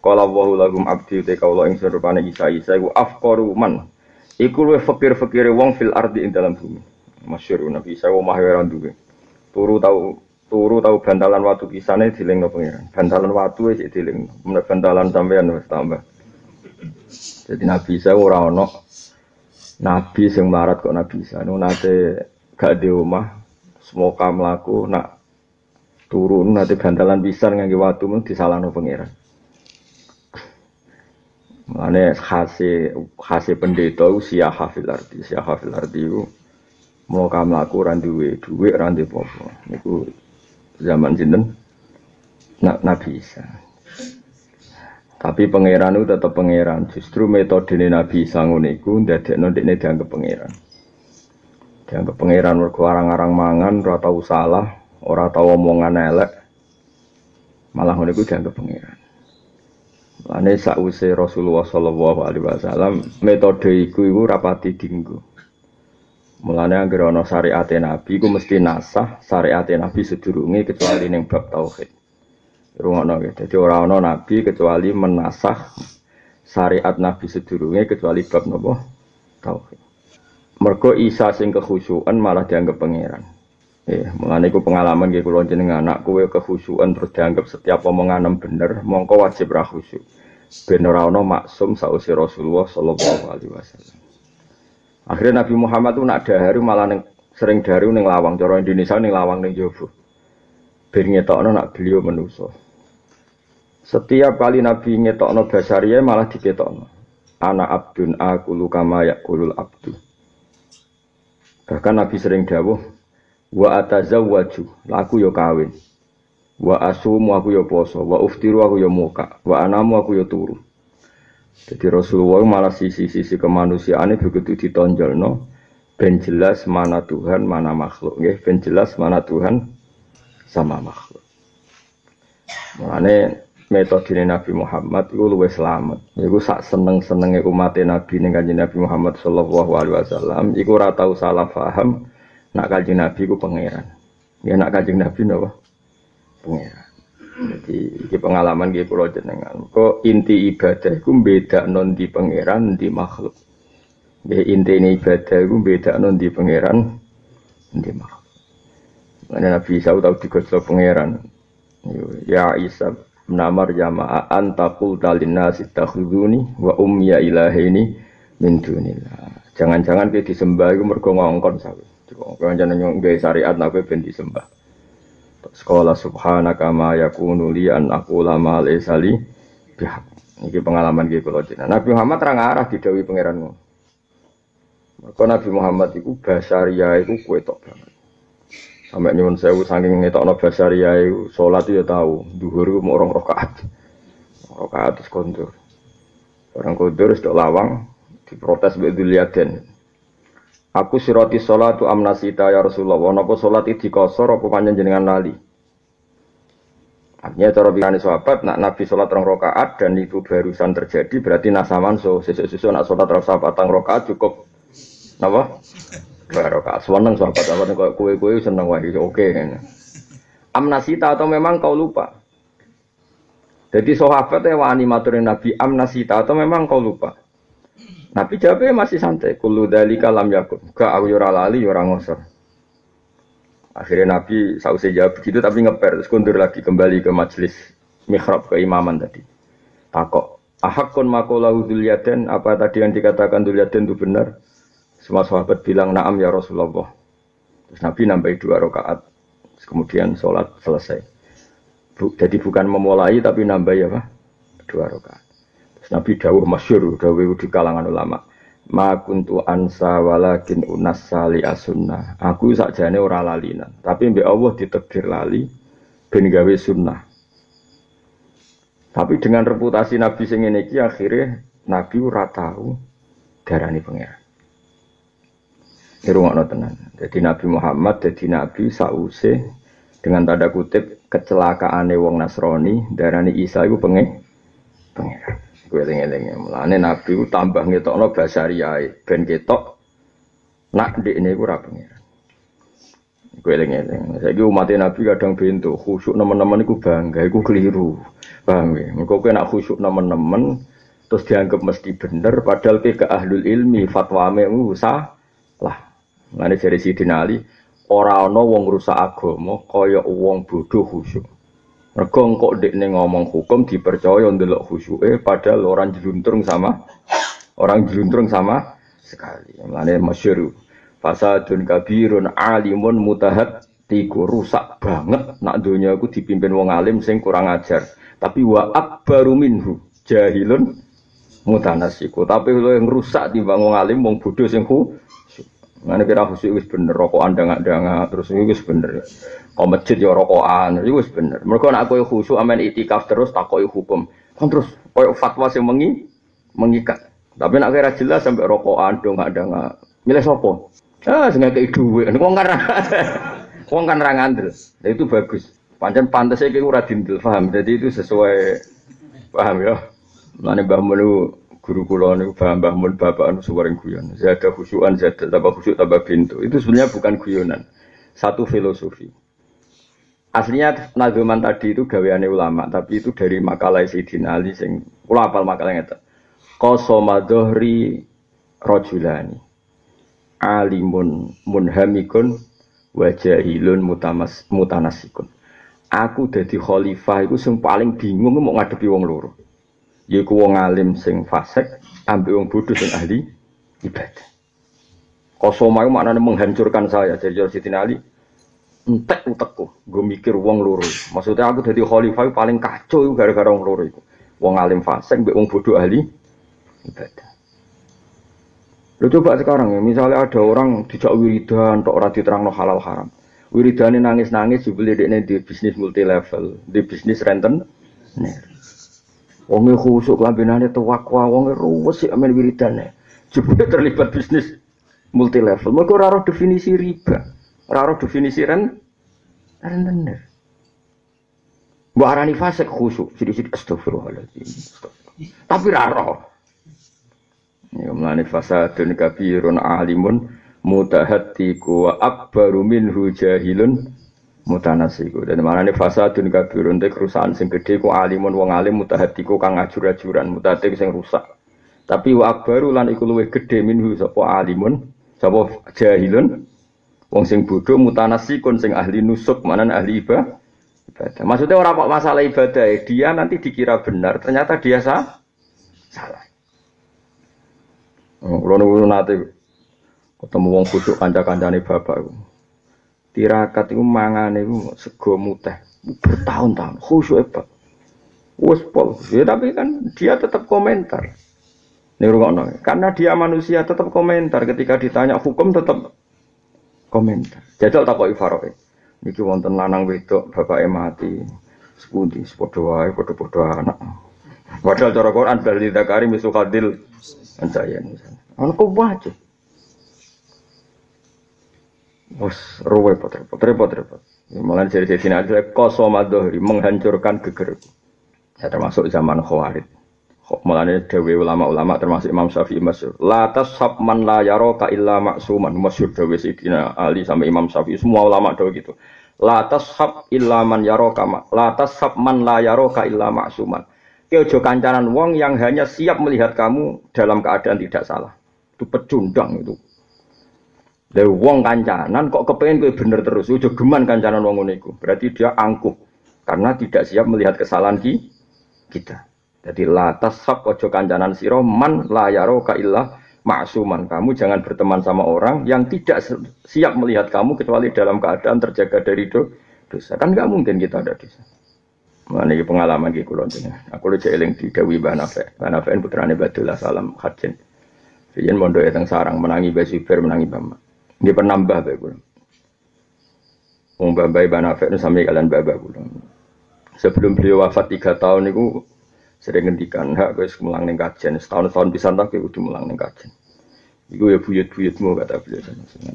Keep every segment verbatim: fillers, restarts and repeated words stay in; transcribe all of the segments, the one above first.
Qala Allahu lahum abdi te kaula ing serupane Isa-Isa iku afqaru man. Iku luwih fakir-fakire wong fil ardi ing dalam bumi. Masyhur Nabi Isa wa mahwera nduwe. Turu tau turu tau bantalan watu kisane dilingno pengiran. Bantalan watu wis dilingno. Menawa bantalan sampean wis tambah. Jadi Nabi Isa ora ana nabi sing marat kok Nabi Isa. Nate gak di omah semoga mlaku nak turun nate bantalan pisan ngangge watu men disalahno pengiran. Mane khase khase pendeta usia hafil arti, usia hafil arti itu mau kamu lakukan duit, duit rantai popo. Niku zaman sinten Nabi Isa. Tapi pangeran itu tetap pangeran. Justru metode Nabi Isa niku ndadekno dekne dianggap pangeran. Dianggap pangeran mergo arang-arang mangan, ora tau salah, ora tau omongan elek. Malah ngono iku dianggap pangeran. Ane sausé Rasulullah sallallahu alaihi wasallam metode iku iku rapati dinggo. Mulane anggere ana syariate Nabi iku mesti nasah syariate Nabi sedurunge kecuali ning bab tauhid. Rungokno nggih. Dadi ora ana nabi kecuali menasah syariat Nabi sedurunge kecuali bab napa? Tauhid. Mergo Isa sing kekhusyukan malah dianggap pangeran. Eh, mulane iku pengalaman nggih kula jenengan anak kowe kekhusyukan terus dianggap setiap omongan bener, mongko wajib ra khusyuk. Ben ora ana maksum sausé Rasulullah sallallahu alaihi wasallam. Akhirnya Nabi Muhammad itu nak daharu malah neng, sering daharu ning lawang, cara Indonesia ning lawang ning jaba. Ben ngetokno nak beliau manusa. Setiap kali Nabi ngetokno basariye malah diketokno. Ana abdun aqulu kama yaqulul abdu. Bahkan Nabi sering dawuh wa atazawwaju laku yo kawin wa asumu aku yo poso wa uftiru aku yo muka wa anamu aku yo turu. Jadi Rasulullah malah sisi-sisi kemanusiaane begitu ditonjolno ben jelas mana Tuhan mana makhluk nggih ben jelas mana Tuhan sama makhluk. Mulane metode Nabi Muhammad iku luwih slamet iku sak seneng-senenge umat Nabi ning Kanjeng Nabi Muhammad sallallahu alaihi wasallam iku ora tau salah paham. Nak Kanjeng Nabi ku pangeran. Ya nak Kanjeng Nabi napa? Pangeran. Jadi iki pengalaman iki kula jenengan. Kok inti ibadah iku bedakno ndi pangeran ndi makhluk. Nggih intine ibadah iku bedakno ndi pangeran ndi makhluk. Lan Nabi Isa tau digoso pangeran. Ya Isa namar jama'a antaqul dalinas takhuduni wa ummi ilahaini min dunillah. Jangan-jangan kowe disembah iku mergo ngongkon sawu. Kau jangan nyonggah syariat nabi ben disembah. Sekolah subhanaka ma yakunu li an aqula ma laysa li bihaq. Iki pengalaman iki kula jenengan. Nabi Muhammad ra ngarah didhawuhi pangeranmu. Maka Nabi Muhammad iku basariyae iku kowe tok banget. Sampai nyuwun sewu saking ngetokno basariyae iku salat yo tau, zuhur iku mung rong rakaat. Rakaat terus kondur. Orang kondur wis tok lawang diprotes mbek Dzulyaden. Aku siroti sholatu amnasita ya Rasulullah. Napa sholat iki dikosor apa panjenengan lali? Artinya cara pikirane sahabat nak Nabi sholat rong rakaat dan itu barusan terjadi berarti nasaman so sesuk-sesuk nak sholat rong patang rakaat cukup napa? Dua rakaat. Seneng sahabat apa nek kowe-kowe seneng wae oke. Amnasita atau memang kau lupa? Jadi sahabat e wani matur Nabi amnasita atau memang kau lupa? Nabi jawabnya masih santai. Kullu dzalika lam yakun. Gak aku ora lali ora ngosor. Akhirnya Nabi sausé jawab begitu tapi ngeper terus kundur lagi kembali ke majelis mihrab keimaman tadi. Takok, ahaqqun ma qala Dzulyaden? Apa tadi yang dikatakan Dzulyaden itu benar? Semua sahabat bilang na'am ya Rasulullah. Terus Nabi nambahi dua rakaat. Kemudian salat selesai. Jadi bukan memulai tapi nambahi apa? Dua rakaat. Nabi dawuh masyhur dawuh di kalangan ulama. Ma kuntu ansa walakin unassa li as-sunnah. Aku sakjane ora lalinan, tapi mbek Allah ditegir lali ben gawe sunnah. Tapi dengan reputasi Nabi sing ngene iki akhire Nabi ora tau darani pangeran. Dirungokno tenan. Dadi Nabi Muhammad dadi nabi sause dengan tanda kutip kecelakaane wong Nasrani darani Isa iku penge pangeran. Kowe eling-eling mulane Nabi ku tambah ngetokno basariyae ben ketok nak ndekne ku ora pangeran. Gue eling-eling. Saiki umat Nabi kadang bento, khusyuk nemen-nemen iku bangga, iku keliru. Paham nggih? Engko kowe nek khusyuk nemen-nemen terus dianggap mesti bener padahal ke ahlul ilmi fatwame usah lah. Mane jare Sidina Ali, ora ana wong rusak agama kaya wong bodoh khusyuk. Mergo engko ndekne ngomong hukum dipercaya ndelok khusyuke padahal orang jeluntrung sama orang jeluntrung sama sekali. Mane masyhur fasadun kabirun alimun mutahad tiku rusak banget nak dunia aku dipimpin wong alim sing kurang ajar tapi wa akbaru minhu jahilun mutanasiku tapi lo yang rusak timbang wong alim wong bodoh sing ku ngene kira khusyuk wis bener rokokan ndang-ndang terus iki wis bener kok masjid ya rokokan iki wis bener mergo nek kowe khusyuk amen itikaf terus takoki hukum kon terus koyo fatwa sing mengi mengikat tapi nek kira jelas sampai rokokan ndang-ndang milih sapa ah sing ngekeki dhuwit wong kan wong kan ra ngandel itu bagus pancen pantes iki ora dindel paham jadi itu sesuai paham ya mlane Mbah Mun guru kula niku Mbah Mun bapak anu suwering guyon. Zada khusyuan zada tambah khusyuk tambah bintu. Itu sebenarnya bukan guyonan. Satu filosofi. Aslinya nazuman tadi itu gaweane ulama, tapi itu dari makalah Sidina Ali sing kula hafal makalah ngeta. Qasama dhahri rajulani. Alimun munhamikun wa jahilun mutamas mutanasikun. Aku dadi khalifah iku sing paling bingung mau ngadepi wong loro. Yaiku wong alim sing fasik, ambek wong bodoh sing ahli ibadah. Qasama iku maknane menghancurkan saya. Jadi Sidina Ali entek utekku, nggo mikir wong loro. Maksudnya aku dadi khalifah paling kacau iku gara-gara wong loro iku. Wong alim fasik mbek wong bodoh ahli ibadah. Lu coba sekarang ya, misalnya ada orang dijak wiridan tok ora diterangno halal haram. Wiridane nangis-nangis jebule dekne di bisnis multi level, di bisnis renten. Wonge khusuk lambinane tuwakwa, wonge ruwes sik amen wiridane. Jebule terlibat bisnis multi level. Mergo ora ora definisi riba, ora ora definisi ren rentenir. Mbok arani fasik khusuk, sithik-sithik astagfirullahaladzim. Tapi ora ora. Ya mlane fasadun kabirun alimun mutahatiku wa akbaru minhu jahilun mutanasiku. Dan mana nih fasadun kabirun itu kerusakan sing gede ku alimun wong alim mutahatiku kang ajur-ajuran mutahatiku sing rusak. Tapi wa akbaru lan iku luwih gede minhu sapa alimun sapa jahilun wong sing bodoh mutanasikun sing ahli nusuk manan ahli ibadah. Maksudnya orang apa masalah ibadah ya, dia nanti dikira benar ternyata dia salah. Salah. Kulo niku nate ketemu wong khusyuk kanca-kancane bapak iku. Tirakat iku mangane iku sego muteh bertahun-tahun khusyuk hebat. Wes pol, ya tapi kan dia tetap komentar. Niku ngono. Karena dia manusia tetap komentar ketika ditanya hukum tetap komentar. Jajal takoki faroe. Niki wonten lanang wedok bapake mati. Sepundi sepadha wae padha-padha anak. Padahal cara Quran dalil zakari misukadil ancayan misalnya. Ono ku baca. Wes ruwe repot-repot. Malah cerita sini ada kosomadohri menghancurkan gegerku. Ya termasuk zaman Khawarij. Mulane dewe ulama-ulama termasuk Imam Syafi'i masyhur. La tasab man la yaraka illa maksuman. Masyhur dewe Sidina Ali sama Imam Syafi'i semua ulama dewe gitu. La tasab illa man yaraka la tasab man la yaraka illa maksuman. Kejo kancanan wong yang hanya siap melihat kamu dalam keadaan tidak salah. Itu pecundang itu. Dari wong kancanan kok kepengen kowe bener terus. Ojo geman kancanan wong ngene iku. Berarti dia angkuh karena tidak siap melihat kesalahan ki kita. Jadi la tasab ojo kancanan sira man la yaroka illah ma'suman. Kamu jangan berteman sama orang yang tidak siap melihat kamu kecuali dalam keadaan terjaga dari dosa. Kan enggak mungkin kita ada dosa. Mana iki pengalaman iki kula jeneng. Aku lho eling didhawuhi Mbah Nafi. Mbah Nafi putrane Badullah Salam Khadjen. Riyen mondok teng Sarang menangi Mbah Sibir menangi Mbah. Nggih penambah bae kula. Wong Mbah Mbah Nafi sami kalian Mbah kula. Sebelum beliau wafat tiga tahun niku sering ngendikan hak wis mulang ning Khadjen. Setahun-tahun pisan tak kudu mulang ning Khadjen. Iku ya buyut-buyutmu kata beliau.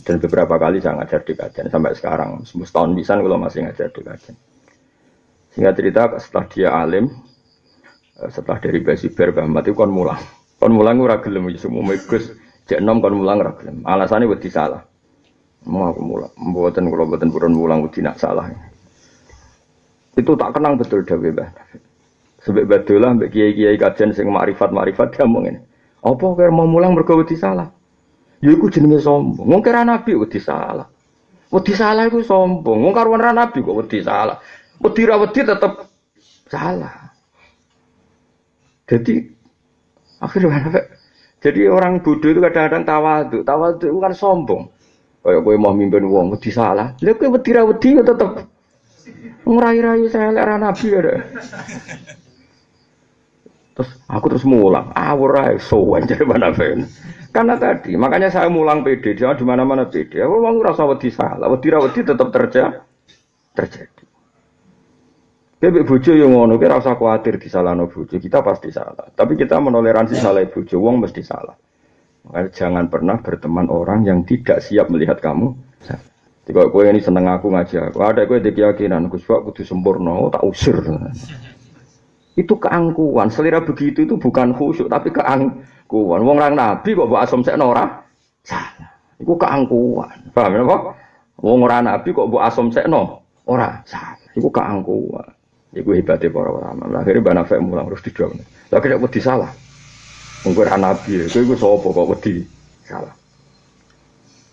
Dan beberapa kali saya ngajar di Khadjen sampai sekarang. Setahun pisan kula masih ngajar di Khadjen. Sehingga cerita setelah dia alim, setelah dari Basiber Bahmat itu kon mulang, kon mulang ora gelem semua megus, jek nom kon mulang ora gelem. Alasannya wedi salah. mau aku mulang, mboten kula mboten purun mulang wedi nak salah. Itu tak kenang betul dawuh Mbah. Sebab badolah mbek kiai-kiai kajian sing makrifat-makrifat dia ngomong ngene. Apa kaya mau mulang mergo wedi salah? Ya iku jenenge sombong. Wong kira nabi wedi salah. Wedi salah iku sombong. Wong karo nabi kok wedi salah. Wedi ra wedi tetep salah. Jadi akhirnya jadi orang bodoh itu kadang-kadang tawadhu. Tawadhu itu kan sombong. Kayak kowe mau mimpin wong wedi salah. Lha kowe wedi ra wedi tetep ngrai-rai saya lek ra nabi ya. Terus aku terus mulang, awur ah, ae sowan jare manafen. Karena tadi, makanya saya mulang P D, jangan di mana-mana P D. Aku wong ora usah wedi salah, wedi ra wedi tetep terjadi. Terjadi. Bebek bojo yo ngono, ki ora usah kuwatir disalahno bojo, kita pasti salah. Tapi kita menoleransi salah bojo, wong mesti salah. Makanya jangan pernah berteman orang yang tidak siap melihat kamu. Jika kowe ini seneng aku ngaji aku, ada kowe iki keyakinan Gus Pak kudu sempurna, tak usir. Itu keangkuhan, selera begitu itu bukan khusyuk tapi keangkuhan. Wong orang nabi kok mbok asumsekno ora salah. Iku keangkuhan. Paham napa? Wong ora nabi kok mbok asumsekno ora salah. Iku keangkuhan. Iku hebate para ulama. Akhire Mbah Nafek mulang terus dijawab. Lah kira wedi salah. Wong ora nabi, kowe iku sapa kok wedi salah.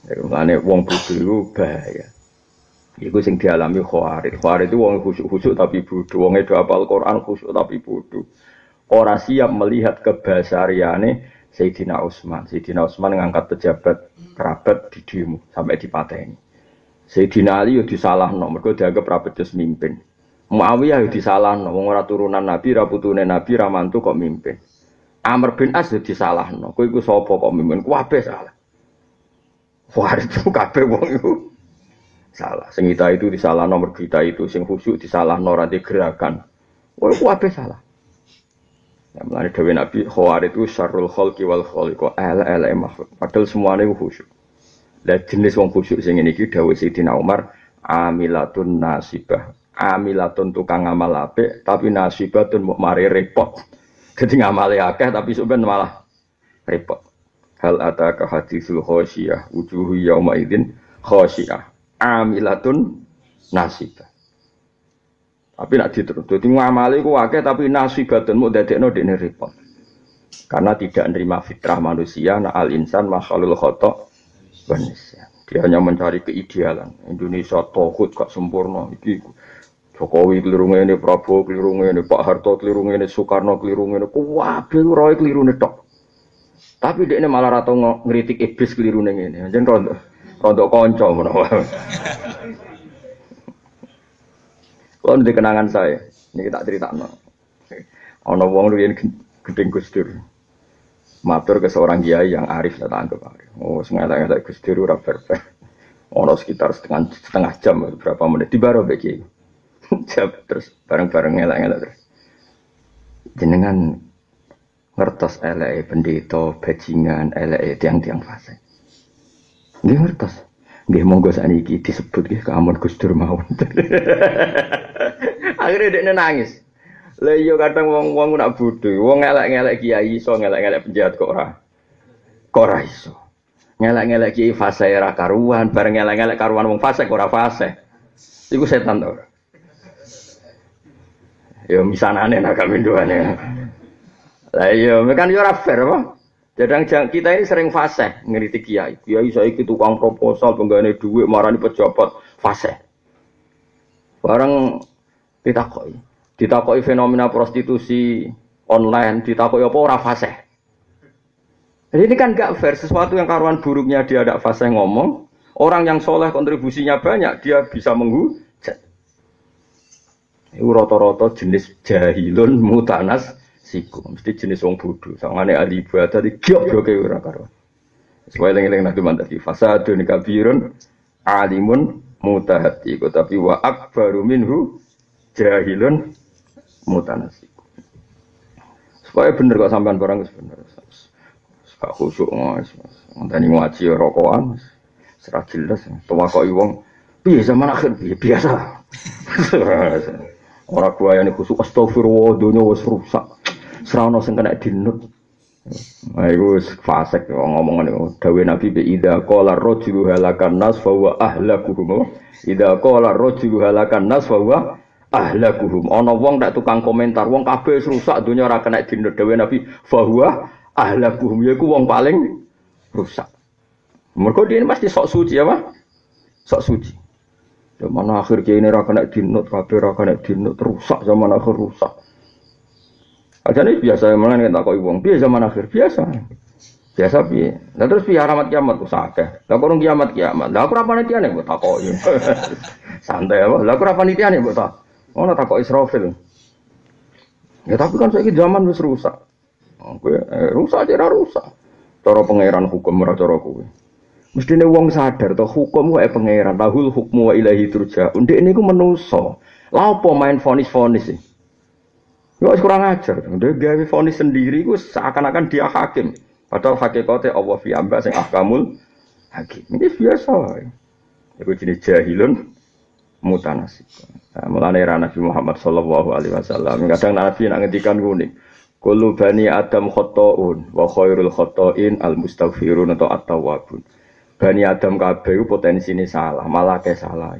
Iku ngene wong bodho iku bahaya. Iku sing dialami Khawarij. Khawarij itu wong khusyuk-khusyuk tapi bodoh, wong edo hafal Quran khusyuk tapi bodoh. Ora siap melihat kebasariane Sayyidina Utsman. Sayyidina Utsman ngangkat pejabat kerabat di demo sampai dipateni. Sayyidina Ali yo disalahno, mergo dianggep ra becus mimpin. Muawiyah yo disalahno, wong ora turunan Nabi, ra putune Nabi, ra mantu kok mimpin. Amr bin As yo disalahno, kowe iku sapa kok mimpin? Kabeh salah. Khawarij itu kabeh wong iku salah, sing kita itu disalah nomor kita itu, sing khusyuk disalah norati gerakan, wah itu apa salah? Yang melalui Dewi Nabi Khawarij itu syarrul khalqi wal khaliqo L L M padahal semuanya itu khusyuk. Dan jenis wong khusyuk sing ini Dewi Sayyidina Umar amilatun nasibah, amilatun tukang amal apik, tapi nasibatun mau mari repot. Jadi ngamale akeh tapi sebenarnya malah repot. Hal ataka hadithul khosyiyah wujuhu yauma idzin khosyiyah. Amilatun nasibah. Tapi nak diterus. Jadi ngamali ku akeh tapi nasibatun mu dadekno dene repot. Karena tidak menerima fitrah manusia, na al insan makhlul khata' wa nisyan. Dia hanya mencari keidealan. Indonesia tauhid kok sempurna iki. Jokowi keliru ngene, Prabowo keliru ngene, Pak Harto keliru ngene, Soekarno keliru ngene. Kuwabe roe kelirune tok. Tapi dekne malah ra tau ngritik iblis kelirune ngene. Njen rondo. Rondo kanca menawa. Kulo ndek kenangan saya, niki tak critakno. Ana wong riyen gedeng Gus Dur. Matur ke seorang kiai yang arif tak anggap arif. Oh, sengaja-sengaja Gus Dur ora fair-fair. Ono sekitar setengah setengah jam berapa menit dibaro mbek kiai. Terus bareng-bareng elak-elak terus. Jenengan ngertos eleke pendeta bajingan eleke tiang-tiang fasik. Nggih ngertos. Nggih monggo sakniki disebut nggih kaamun Gus Dur mawon. Akhire dekne nangis. Lah iya kadang wong-wong nak bodho, wong elek-elek kiai iso elek-elek penjahat kok ora. Kok ora iso. Elek-elek kiai fasik ora karuan, bareng elek-elek karuan wong fasik ora fasik. Iku setan to ora. Ya misanane nak kamindhoane. Lah iya, kan yo ora fair apa? Dadang kita ini sering fasih ngritik kiai. Kiai saiki tukang proposal penggane dhuwit marani pejabat fasih. Bareng ditakoki, ditakoki fenomena prostitusi online, ditakoki apa ora fasih. Jadi ini kan gak fair, sesuatu yang karuan buruknya dia ada fasih ngomong, orang yang soleh kontribusinya banyak dia bisa menghujat. Iku rata-rata jenis jahilun mutanas siku, mesti jenis wong bodho. Sangane ahli ibadah digobloke ora karo. Sesuai lengeleng nak dimantati fasadun kabirun alimun mutahati. Tapi wa akbaru minhu jahilun mutanasik. Supaya bener kok sampean barang wis bener. Sak khusyuk wis. Ngenteni ngaji rokokan wis. Serah jelas tuwakoki wong piye zaman akhir piye biasa. Ora kuwi ane khusyuk astagfirullah dunya wis rusak. Serana sing kena dinut Nah, itu fasik ngomong ini. Dawe Nabi bi idza qala rajulu halakan nas fa huwa ahlakuhum. Idza qala rajulu halakan nas fa huwa ahlakuhum. Ana wong tak tukang komentar, wong kabeh rusak donya ora kena dino. Dawe Nabi fa huwa ahlakuhum, yaiku wong paling rusak. Mergo dene pasti sok suci ya, Pak. Sok suci. Ya mana akhir kene ora kena dino, kabeh ora kena dino, rusak zaman akhir rusak. Ajane biasa malah nek takoki wong piye zaman akhir biasa. Biasa piye? Lah terus piye alamat kiamat kok akeh. Lah kok urung kiamat kiamat. Lah aku ora panitiane mbok takoki. Santai apa? Lah aku ora panitiane mbok tak. Ono takoki Israfil. Ya tapi kan saiki zaman wis rusak. Kowe eh, rusak aja ora rusak. Cara pangeran hukum ora cara kowe. Mestine wong sadar to hukum wae pangeran. Lahul hukmu wa ilahi turja. Ndekne iku menungso. Lah apa main vonis-vonis iki? Yo kurang ajar. Dia gawe vonis sendiri ku seakan-akan dia hakim. Padahal hakikate Allah fi amba sing ahkamul hakim. Ini biasa. Iku jenis jahilun mutanasib. Nah, mulane ra Nabi Muhammad sallallahu alaihi wasallam. Kadang Nabi nak ngendikan ngene. Kullu bani Adam khotoun wa khairul khotoin al-mustaghfirun atau at-tawwabun. Bani Adam kabeh ku potensine salah, malah ke salah.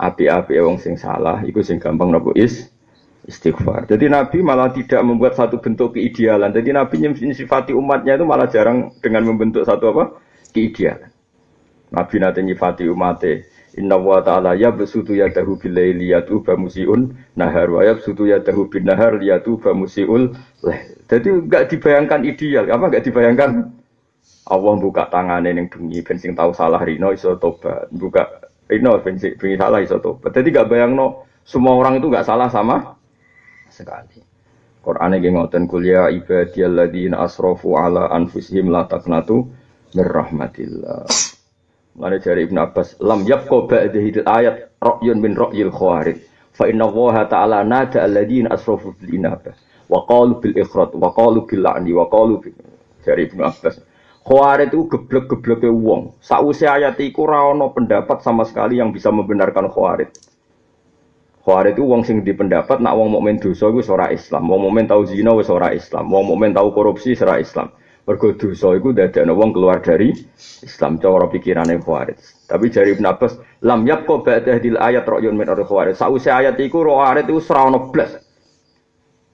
Apik-apike wong sing salah iku sing gampang nopo is istighfar. Jadi Nabi malah tidak membuat satu bentuk keidealan. Jadi Nabi nyifati umatnya itu malah jarang dengan membentuk satu apa keidealan. Nabi nanti nyifati umatnya. Inna wa ta'ala yabsutu yadahu bilaili yatuba musiun nahar wa yabsutu yadahu bin nahar yatuba musiul lail. Jadi enggak dibayangkan ideal. Apa enggak dibayangkan? Allah buka tangannya yang bengi. Bensin tahu salah rino iso tobat. Buka rino bensin bengi salah iso tobat. Jadi enggak bayang no semua orang itu enggak salah sama sekali. Qur'an iki ngoten kul ya ibadiyalladzina asrafu ala anfusihim la taqnatu mir rahmatillah. Mane dari Ibnu Abbas lam yabqa ba'dihil ayat ra'yun min ra'yil khawarij fa inna Allaha ta'ala nada alladzina asrafu bil inaba wa qalu bil ikhrad wa qalu bil la'ni wa qalu bil dari Ibnu Abbas khawarij itu geblek-gebleke wong sakwise ayat iku ora ana pendapat sama sekali yang bisa membenarkan khawarij. Khawarij itu wong sing dipendapat nak wong mukmin dosa iku ora Islam, wong mukmin tau zina wis ora Islam, wong mukmin tau korupsi ora Islam. Mergo dosa iku dadekno wong keluar dari Islam cara pikirane Khawarij. Tapi jare Ibnu Abbas lam yaqo ba'dahil ayat ra'yun min ar-Khawarij. Sakwise ayat iku Khawarij itu ora ono blas.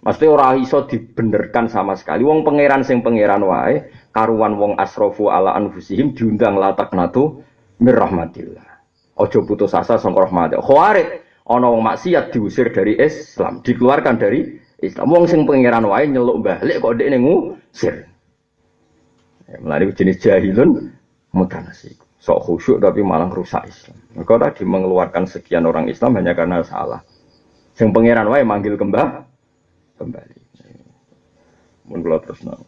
Mesti ora iso dibenerkan sama sekali. Wong pangeran sing pangeran wae karuan wong asrafu ala anfusihim diundang lataknatu mir rahmatillah. Aja putus asa saka rahmat. Khawarij ana wong maksiat diusir dari Islam, dikeluarkan dari Islam. Wong sing pangeran wae nyeluk balik kok ndekne ngusir. Ya, melari jenis jahilun mutanasib. Sok khusyuk tapi malah rusak Islam. Maka tadi mengeluarkan sekian orang Islam hanya karena salah. Sing pangeran wae manggil kembah kembali. Mun kula tresna.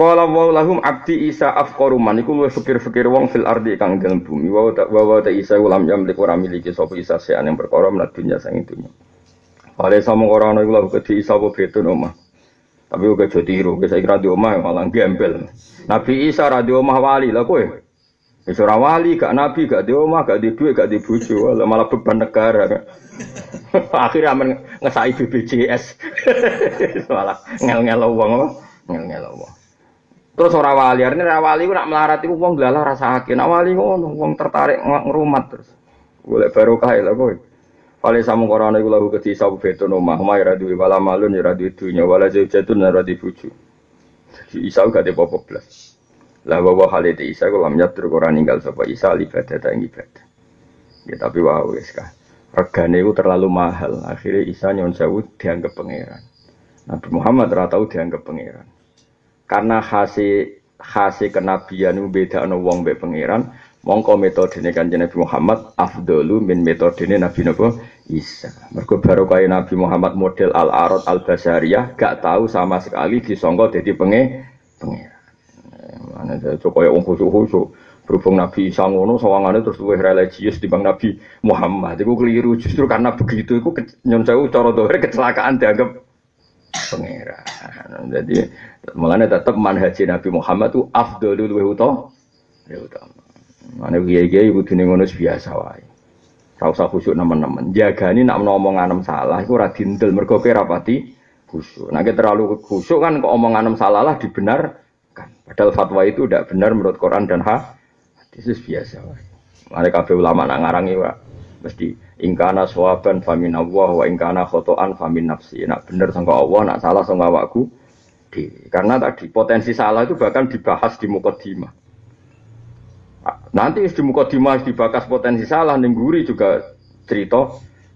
Qala wa lahum abdi Isa afqaru man iku luwih fikir-fikir wong fil ardi kang dalem bumi wa wa ta Isa ulam yamlik ora miliki sapa Isa sean yang perkara menak dunya sang dunya. Pare samung ora ana iku lha gede Isa apa betun omah. Tapi uga aja tiru, wis saiki ra di omah malah gembel. Nabi Isa ra di omah wali lha kowe. Wis ora wali, gak nabi, gak di omah, gak di duit, gak di bojo, malah beban negara. Akhirnya men ngesai B B J S. Malah ngel-ngel wong apa? Ngel-ngel wong. Terus ora wali, arene ora wali ku nak melarat iku wong glalah rasake. Nak wali ngono, wong tertarik ngrumat terus. Golek barokah lha kowe. Pale samung korone iku lahu kedhi sawu beton omah, omah ora duwe wala malun, ora duwe dunya, wala jejatun ora duwe bojo. Dadi Isa gak ada apa-apa blas. Lah wawa halite Isa kula menyat ora ninggal sapa Isa ibadah ta ibadah. Ya tapi wae wis kah. Regane iku terlalu mahal. Akhire Isa nyon sewu dianggap pangeran. Nabi Muhammad ora tau dianggap pangeran. Karena khasi khasi kenabian itu beda ana wong mbek pangeran, mongko metodene Kanjeng Nabi Muhammad afdalu min metodene Nabi Nabi Isa. Mergo barokah Nabi Muhammad model al-Arad al-Basariyah gak tahu sama sekali disangka dadi penge pangeran. Ana cocok koyo wong khusus-khusus berhubung Nabi Isa ngono sawangane terus luwih religius dibanding Nabi Muhammad. Iku keliru justru karena begitu iku nyon sewu cara dohir kecelakaan dianggap pangeran. Jadi mulane tetap manhaj Nabi Muhammad itu afdhalul wa utama. Mane kiai-kiai kudune ngono biasa wae. Ora usah khusyuk nemen-nemen. Jagani nek ana omongan salah iku ora dindel mergo kowe rapati khusyuk. Nah, terlalu khusyuk kan kok omongan salah lah dibenarkan. Padahal fatwa itu tidak benar menurut Quran dan hadis biasa. Mereka kabeh ulama nak ngarangi wa mesti ingkana sawaban fa min Allah wa ingkana khotoan fa min nafsi. Nak bener sangka Allah, nak salah sangka awakku. Karena tadi potensi salah itu bahkan dibahas di mukadimah. Nanti di mukadimah dibahas potensi salah ning guri juga cerita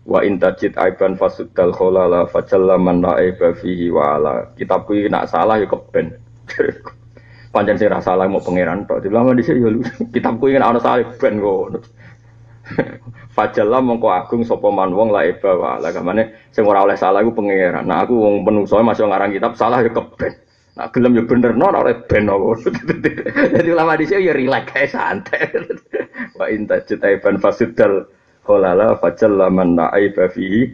wa intajid aiban fasuddal kholala fajalla man raiba fihi wa ala kitab kuwi nak salah ya keben pancen sing ra salah mau pangeran tok dilama dhisik ya kitab kuwi ana salah ben kok fajalla mongko agung sapa man wong laiba wa ala kamane sing ora oleh salah iku pangeran nah aku wong menungsoe masuk ngarang kitab salah ya keben nak gelem ya benerno ora ben kok dadi ulama dhisik ya rileks ae santai wa intajid aiban fasuddal Qolala fajal man la aiba fihi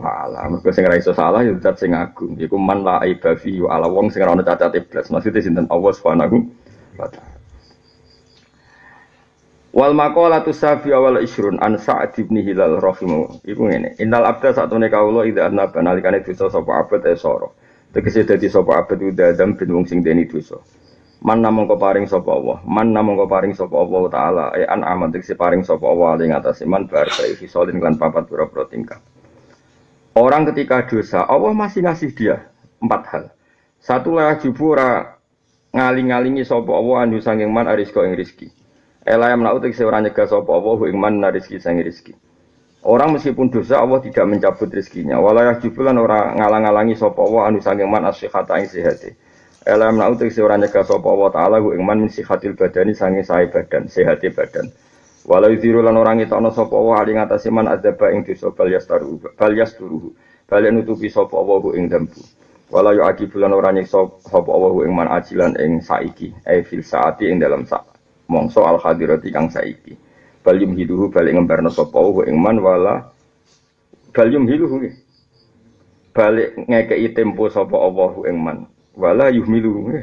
wa ala. Mergo sing ra iso salah ya zat sing agung. Iku man la aiba fihi wa ala wong sing ra ono cacate iblis. Maksude sinten Allah Subhanahu wa ta'ala. Wal maqalatu safi wal ishrun an Sa'd ibn Hilal rahimahu. Iku ngene, innal abda satune kawula idza anna nalikane dosa sapa abad esoro. Tegese dadi sapa abad udah dam bin wong sing deni dosa. Man namangka paring sapa Allah, man namangka paring sapa Allah taala, ay an aman tegese paring sapa Allah ing atase man bar sae fisolin lan papat pira-pira tingkah. Orang ketika dosa, Allah masih ngasih dia empat hal. Satu la jubura ngaling-alingi sapa Allah anu sanging man arisko ing rezeki. Elayam laut tegese ora nyegah sapa Allah ing man rezeki sanging rezeki. Orang meskipun dosa Allah tidak mencabut rezekinya. Walayah jubulan ora ngalang-alangi sapa Allah anu sanging man asihata ing sehate. Elam na'u tegese ora nyegah sapa wa ta'ala hu ingman min sihatil badani sange sae badan, sehati badan. Walau ziru lan ora ngitokno sapa wa ali ngatasi man azaba ing dosa bal yastaru bal yasturuhu. Bal nutupi sapa wa hu ing dambu. Walau yu'aqibu lan ora nyiksa sapa wa hu ingman ajilan ing saiki, ai fil saati ing dalam sak mongso al hadirati kang saiki. Bal yumhiluhu bal ngembarno sapa wa ingman wala bal yumhiluhu. Bal ngekeki tempo sapa wa hu ingman. Wala yuhmilu eh.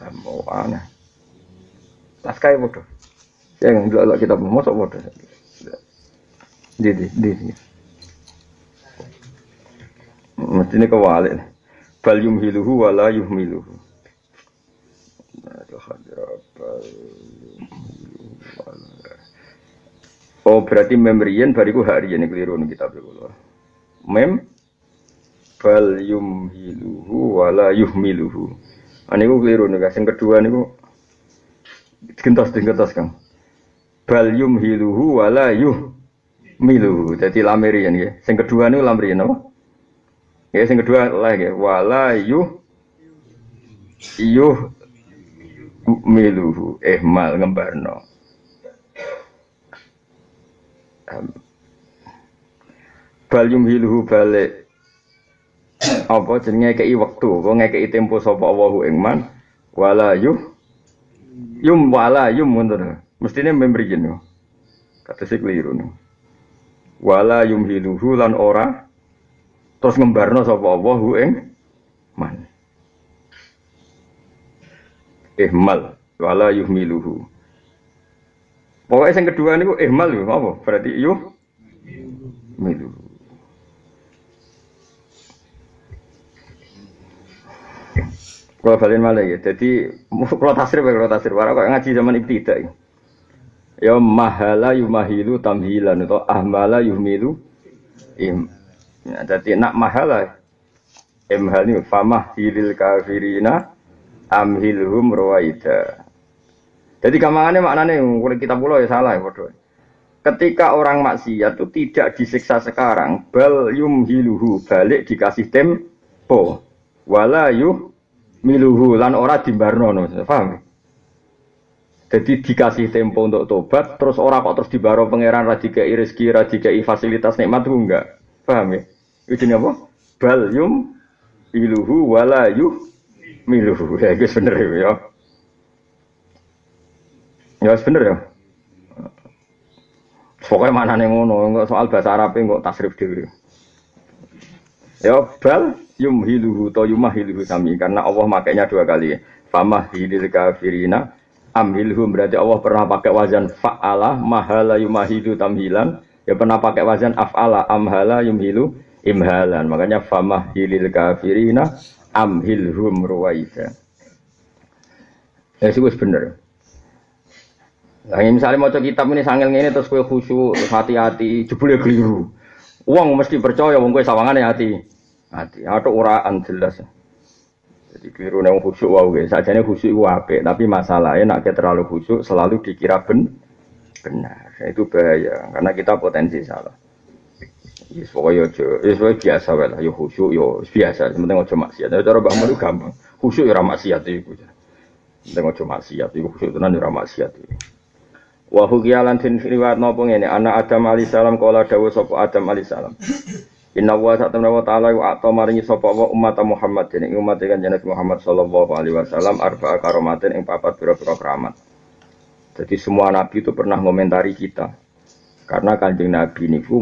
Ambo ana. Tas kae bodoh. Jangan delok kita mosok bodoh. Di di di. Mestine kewalik. Bal yumhiluhu wala yuhmiluhu. Oh berarti memrien bariku harian iki keliru kita kula. Mem bal yumhiluhu wala yuhmiluhu aniku keliru nek sing kedua niku gentos gentos Kang bal yumhiluhu wala yuhmiluhu dadi lamiri ya nggih sing kedua niku lamiri napa nggih sing kedua lah nggih wala yuh yuh miluhu ihmal ngembarno bal yumhiluhu balik apa jenenge kei wektu apa ngekeki tempo sapa Allahu ingman wala yuh yum wala yum ngono mestine memberi jeneng kata sik keliru wala yumhiluhu lan ora terus ngembarno sapa Allahu ingman ihmal wala yuhmiluhu pokoke sing kedua niku ihmal lho apa berarti yuh miluhu kalau balen malah ya, jadi kalau tasrif kalau tasrif, orang kau ngaji zaman ibtidak. Ya mahala yumahilu tamhilan atau ahmala yumilu im. Jadi nak mahala imhal ni famah hilil kafirina amhilhum ruwaida. Jadi kamangannya maknanya kalau kita pulau ya salah ya bodoh. Ketika orang maksiat itu tidak disiksa sekarang, bal yumhiluhu balik dikasih tempo, wala yuh miluhu lan ora dibarno no, paham? Jadi dikasih tempo untuk tobat, terus ora kok terus dibaro pangeran radikei rezeki, radikei fasilitas nikmat ku enggak. Paham ya? Itu napa? Bal yum iluhu wala yuh miluhu. Ya guys bener ya. Ya bener ya. Pokoknya manane ngono, soal bahasa Arabe kok tasrif dhewe. Ya bal yumhiluhu to yumahiluhu sami karena Allah makainya dua kali. Famahilil kafirina amhilhum berarti Allah pernah pakai wazan fa'ala mahala yumahilu tamhilan. Ya pernah pakai wazan af'ala amhala yumhilu imhalan. Makanya famahilil kafirina amhilhum ruwaida. Ya sih wis bener. Lah misalnya maca kitab ini sangel ngene terus kowe khusyuk, terus hati-hati, jebule keliru. Wong mesti percaya wong kowe sawangane hati. Hati atau ora jelas. Jadi keliru nek wong khusyuk wae. Sajane khusyuk iku apik, tapi masalahnya nek terlalu khusyuk selalu dikira ben benar. Itu bahaya karena kita potensi salah. Wis pokoke aja, wis biasa wae lah, yo khusyuk yo biasa, penting aja maksiat. Cara Mbah Mun gampang. Khusyuk yo ora maksiat iku. Penting aja maksiat iku khusyuk tenan yo ora maksiat iku. Wa hukiyalan tin riwayat napa ngene, ana Adam alaihi salam kala dawuh sapa Adam alaihi salam. Inna wa ta'ala wa ta'ala wa a'ta maringi sapa wa umat Muhammad dene umat kan jeneng Muhammad sallallahu alaihi wasallam arba'a karomatin ing papat pira-pira keramat. Jadi semua nabi itu pernah komentari kita. Karena kanjeng Nabi niku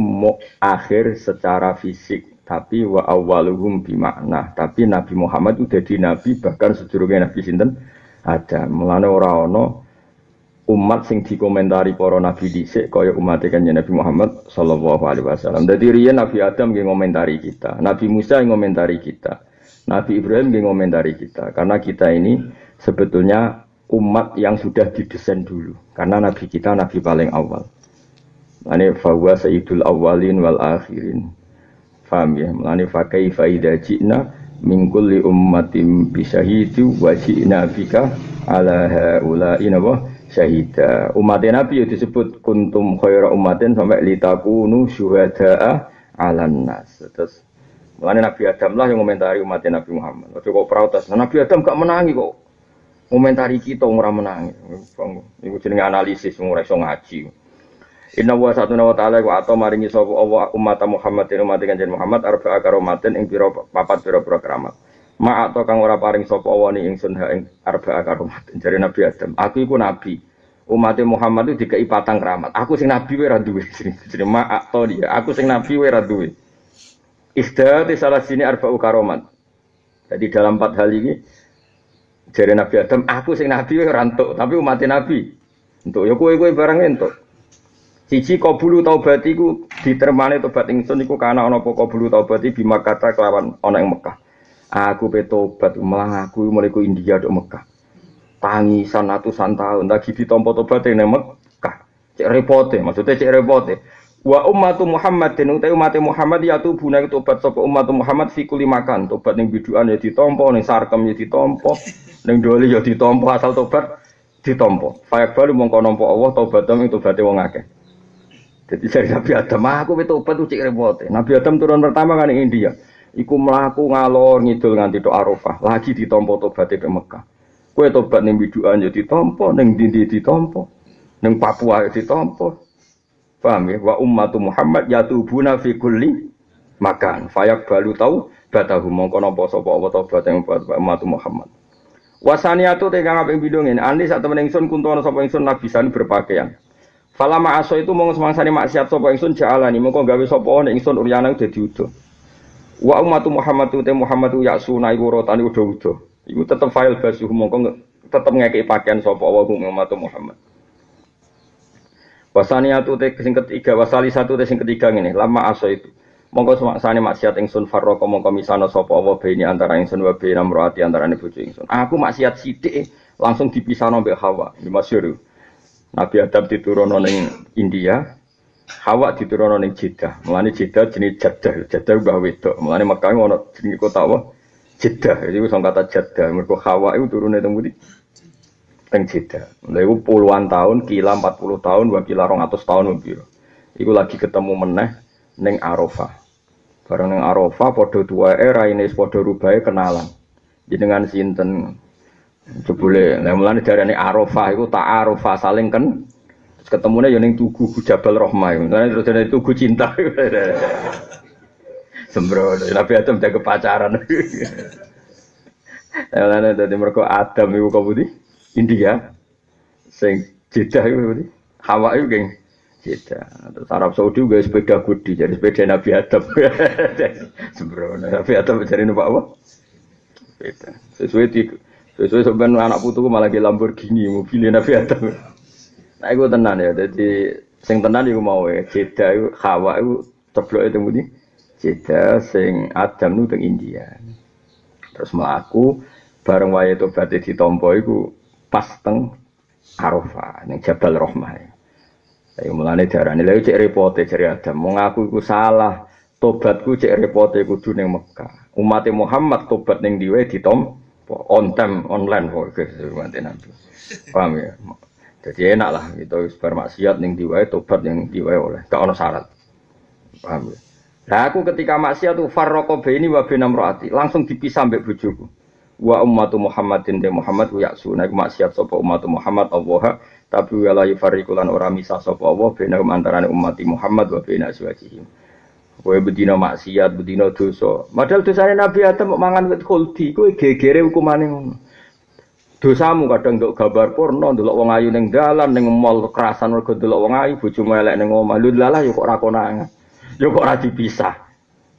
akhir secara fisik, tapi wa awwaluhum bi makna. Tapi Nabi Muhammad itu dadi nabi bahkan sedurunge Nabi sinten ada. Mulane ora ana umat sing dikomentari para nabi dhisik kaya umat kanjeng Nabi Muhammad sallallahu alaihi wasallam. Dadi riyen Nabi Adam nggih ngomentari kita, Nabi Musa ngomentari kita, Nabi Ibrahim nggih ngomentari kita. Karena kita ini sebetulnya umat yang sudah didesain dulu. Karena nabi kita nabi paling awal. Mane fawa sayyidul awwalin wal akhirin. Faham ya? Mane fa kaifa idza ji'na min kulli ummatin bi syahidin wa ji'na bika ala haula'i wa syahida. Umat nabi itu disebut kuntum khaira ummatin sampai litakunu syuhada'a 'alan nas. Terus mane Nabi Adam lah yang komentari umat Nabi Muhammad. Waduh kok protes. Nabi Adam gak menangi kok. Komentari kita ora menangi. Iku jenenge analisis ora iso ngaji. Inna wa satuna wa ta'ala wa ata maringi sapa Allah umat Muhammad dene umat kanjeng Muhammad arba'a karomatin ing pira papat pira-pira keramat. Ma ato kang ora paring sapa Allah ni ingsun ha ing arba'a karomatin jare Nabi Adam. Aku iku nabi. Umat Muhammad itu dikai patang keramat. Aku sing nabi wae ora duwe jenenge ma ato dia. Aku sing nabi wae ora duwe. Ihdati salah sini arba'u karomat. Jadi dalam empat hal ini jare Nabi Adam aku sing nabi wae ora entuk, tapi umat Nabi entuk. Ya kowe-kowe barang entuk. Siji kabulu taubat iku ditermane tobat ingsun iku kana ana apa kabulu taubat iki bima kata kelawan ana ing Mekah. Aku pe tobat malah aku mlebu India tok Mekah. Tangisan ratusan tahun lagi ditampa tobat ning Mekah. Cek repote, maksudnya cek repote. Wa ummatu Muhammadin uta umat Muhammad ya tubuh nek tobat sapa umat Muhammad fi kulli makan. Tobat ning bidukan ya ditampa, ning sarkem ya ditampa, ning doli ya ditampa asal tobat ditampa. Fayaqbalu mongko nampa Allah tobatem ing tobate wong akeh. Jadi dari Nabi Adam, aku tobat itu cek repot. Nabi Adam turun pertama kan di India. Iku melaku ngalor ngidul nganti do Arafah. Lagi ditompo tobat di Mekah. Kue tobat neng biduan jadi ditompo, neng Dindi ditompo, neng Papua ditompo. Paham ya? Wa ummatu Muhammad yatubuna fi kulli makan. Fayak balu tahu batahu mongkono poso poso tobat yang buat ummatu Muhammad. Wasaniatu tegang apa yang bidungin? Andi saat temen ingsun kuntuan sopo ingsun Nabi Sani berpakaian. Falama aso itu monggo semangsane maksiat sapa ingsun ja'alani monggo gawe sapa nek ingsun uryanang dadi udo. Wa ummatu Muhammadu te Muhammadu ya'suna iku rotani udo-udo. Iku tetep fa'il basuh monggo tetep ngekeki pakaian sapa wa ummatu Muhammad. Wasaniatu te sing ketiga wasali satu te sing ketiga ngene lama aso itu. Monggo semangsane maksiat ingsun farroko monggo misana sapa wa baini antara ingsun wa baina marati antarane bojo ingsun. Aku maksiat sithik langsung dipisahno mbek Hawa. Di masyhur Nabi Adam diturunkan di India, Hawa diturunkan di Jeddah. Mulane Jeddah jenis Jeddah, Jeddah mbah wedok. Mulane Mekah ana jenenge kota apa? Jeddah. Iku sing kata Jeddah, mergo Hawa iku turune teng pundi? Teng Jeddah. Lha iku puluhan tahun, kila empat puluh tahun, wa kila dua ratus tahun piro. Iku lagi ketemu meneh ning Arafah. Bareng ning Arafah padha tuweke, raine padha rubahe kenalan. Jenengan sinten? Jebule, nah mulane diarani Arafah iku ta'arufah saling ken. Terus ketemune ya ning Tugu Jabal Rahmah. Mulane terus dene Tugu Cinta. Sembrono, Nabi Adam tak kepacaran. Mulane dadi mergo Adam iku kabudi India. Sing Jeddah iku kabudi Hawa iku geng Jeddah. Terus Arab Saudi gawe sepeda gudi, jadi sepeda Nabi Adam. Sembrono, Nabi Adam jare numpak apa? Sepeda. Sesuai di Sesuai sebenarnya so, anak putuku malah ke Lamborghini, mobilnya Nabi Adam. Nah, aku tenan ya. Jadi, sing tenan aku mau ya. Jeddah, Hawa, aku ceblok itu mudi. Cita sing Adam nu teng India. Terus mlaku bareng wayahe tobat ditampa iku pas teng Arafah ning Jabal Rahmah. Ayo mulane diarani lha cek repote jare Adam mung aku iku salah. Tobatku cek repote kudu ning Mekah. Umat Muhammad tobat ning diwe ditampa on time online kok manten aku. Paham ya? Jadi enak lah gitu, bar maksiat ning diwae tobat yang diwae oleh, gak ono syarat. Paham ya? Nah, aku ketika maksiat tuh farraqo baini wa bainam raati, langsung dipisah mbek bojoku. Wa ummatu Muhammadin de Muhammad ya sunah maksiat sapa umat Muhammad Allah, tapi wala yafariqulan ora misah sapa Allah bainam antarané umat Muhammad wa baina aswajihim. Kowe bedina maksiat, bedina dosa. Padahal dosane Nabi Adam mok mangan wit khuldi, kowe gegere hukumane ngono. Dosamu kadang nduk gambar porno, ndelok wong ayu ning dalan, ning mall kerasan mergo ndelok wong ayu, bojomu elek ning omah. Lho lalah yo kok ra konangan. Yo kok ra dipisah.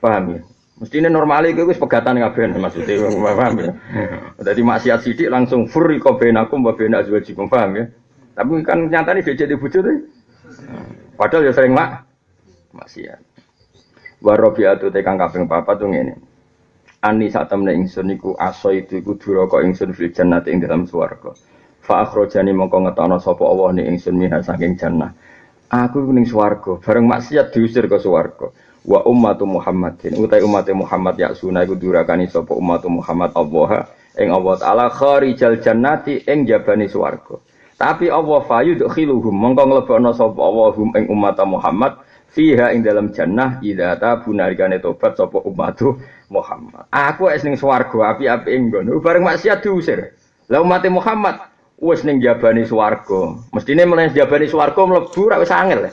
Paham ya? Mestine normale kowe wis pegatan kabeh maksude paham ya. Dadi maksiat sithik langsung furi kobenakum wa bena azwajikum paham ya. Tapi kan nyatane dicet bojo to. Padahal yo sering mak maksiat. Wa rabi'atu te kang kaping papat tu ngene. Ani sak temne ingsun iku aso itu iku duraka ingsun fil jannati ing dalam swarga. Fa akhrajani mongko ngetokno sapa Allah ning ingsun minha saking jannah. Aku ning swarga, bareng maksiat diusir ke swarga. Wa ummatu Muhammadin utai umat Muhammad ya sunah iku durakani sapa umat Muhammad Allah ing Allah taala kharijal jannati ing jabane swarga. Tapi Allah fayudkhiluhum mongko nglebokno sapa Allah hum ing umat Muhammad fiha ing dalam jannah idza tabu narikane tobat sapa ummatu Muhammad. Aku es ning swarga api-api ing ngono bareng maksiat diusir. Lah umat Muhammad wis ning jabane swarga. Mestine menawa jabane swarga mlebu ra wis angel.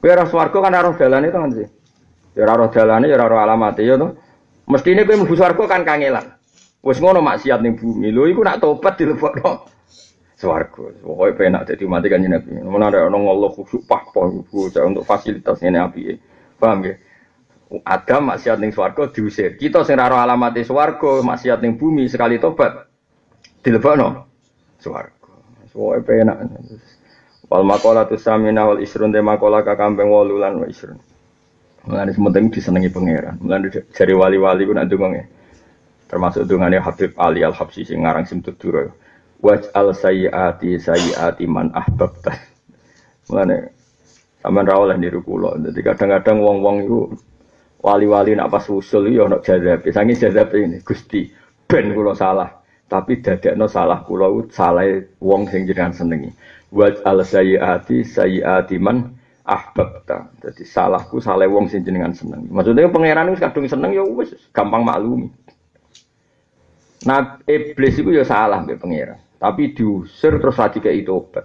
Kowe ora swarga kan ora dalane to kan sih. Ya ora ora dalane ya ora ora alamate ya to. Mestine kowe mlebu swarga kan kangelan. Wis ngono maksiat ning bumi. Lho iku nak tobat dilebokno swarga. Pokoke penak dadi umat kan Nabi. Menawa ana Allah khusuk pah-pah untuk fasilitas ngene apike. Paham nggih? Adam maksiat ning swarga diusir. Kita sing ora alamate swarga, maksiat ning bumi sekali tobat dilebokno swarga. Pokoke penak. Wal maqalatu samina wal isrun de maqala ka kampung wolu lan wa isrun. Mulane sementing disenengi pangeran. Mulane jare wali-wali ku nak ndonga. Termasuk dongane Habib Ali Al-Habsyi sing ngarang Simtud Dura. Waj'al sayyi'ati sayyi'ati man ahbabta. Mulane sampean ra oleh niru kula. Dadi kadang-kadang wong-wong iku wali-wali nak pas usul ya ana jazabe. Saking jazabe ini Gusti ben kula salah, tapi dadekno salah kula iku salahe wong sing jenengan senengi. Waj'al sayyi'ati sayyi'ati man ahbabta. Dadi salahku salahe wong sing jenengan senengi. Maksudnya pangeran wis kadung seneng ya wis gampang maklumi. Nah iblis itu ya salah mbek pangeran. Tapi diusir terus lagi kayak itu obat.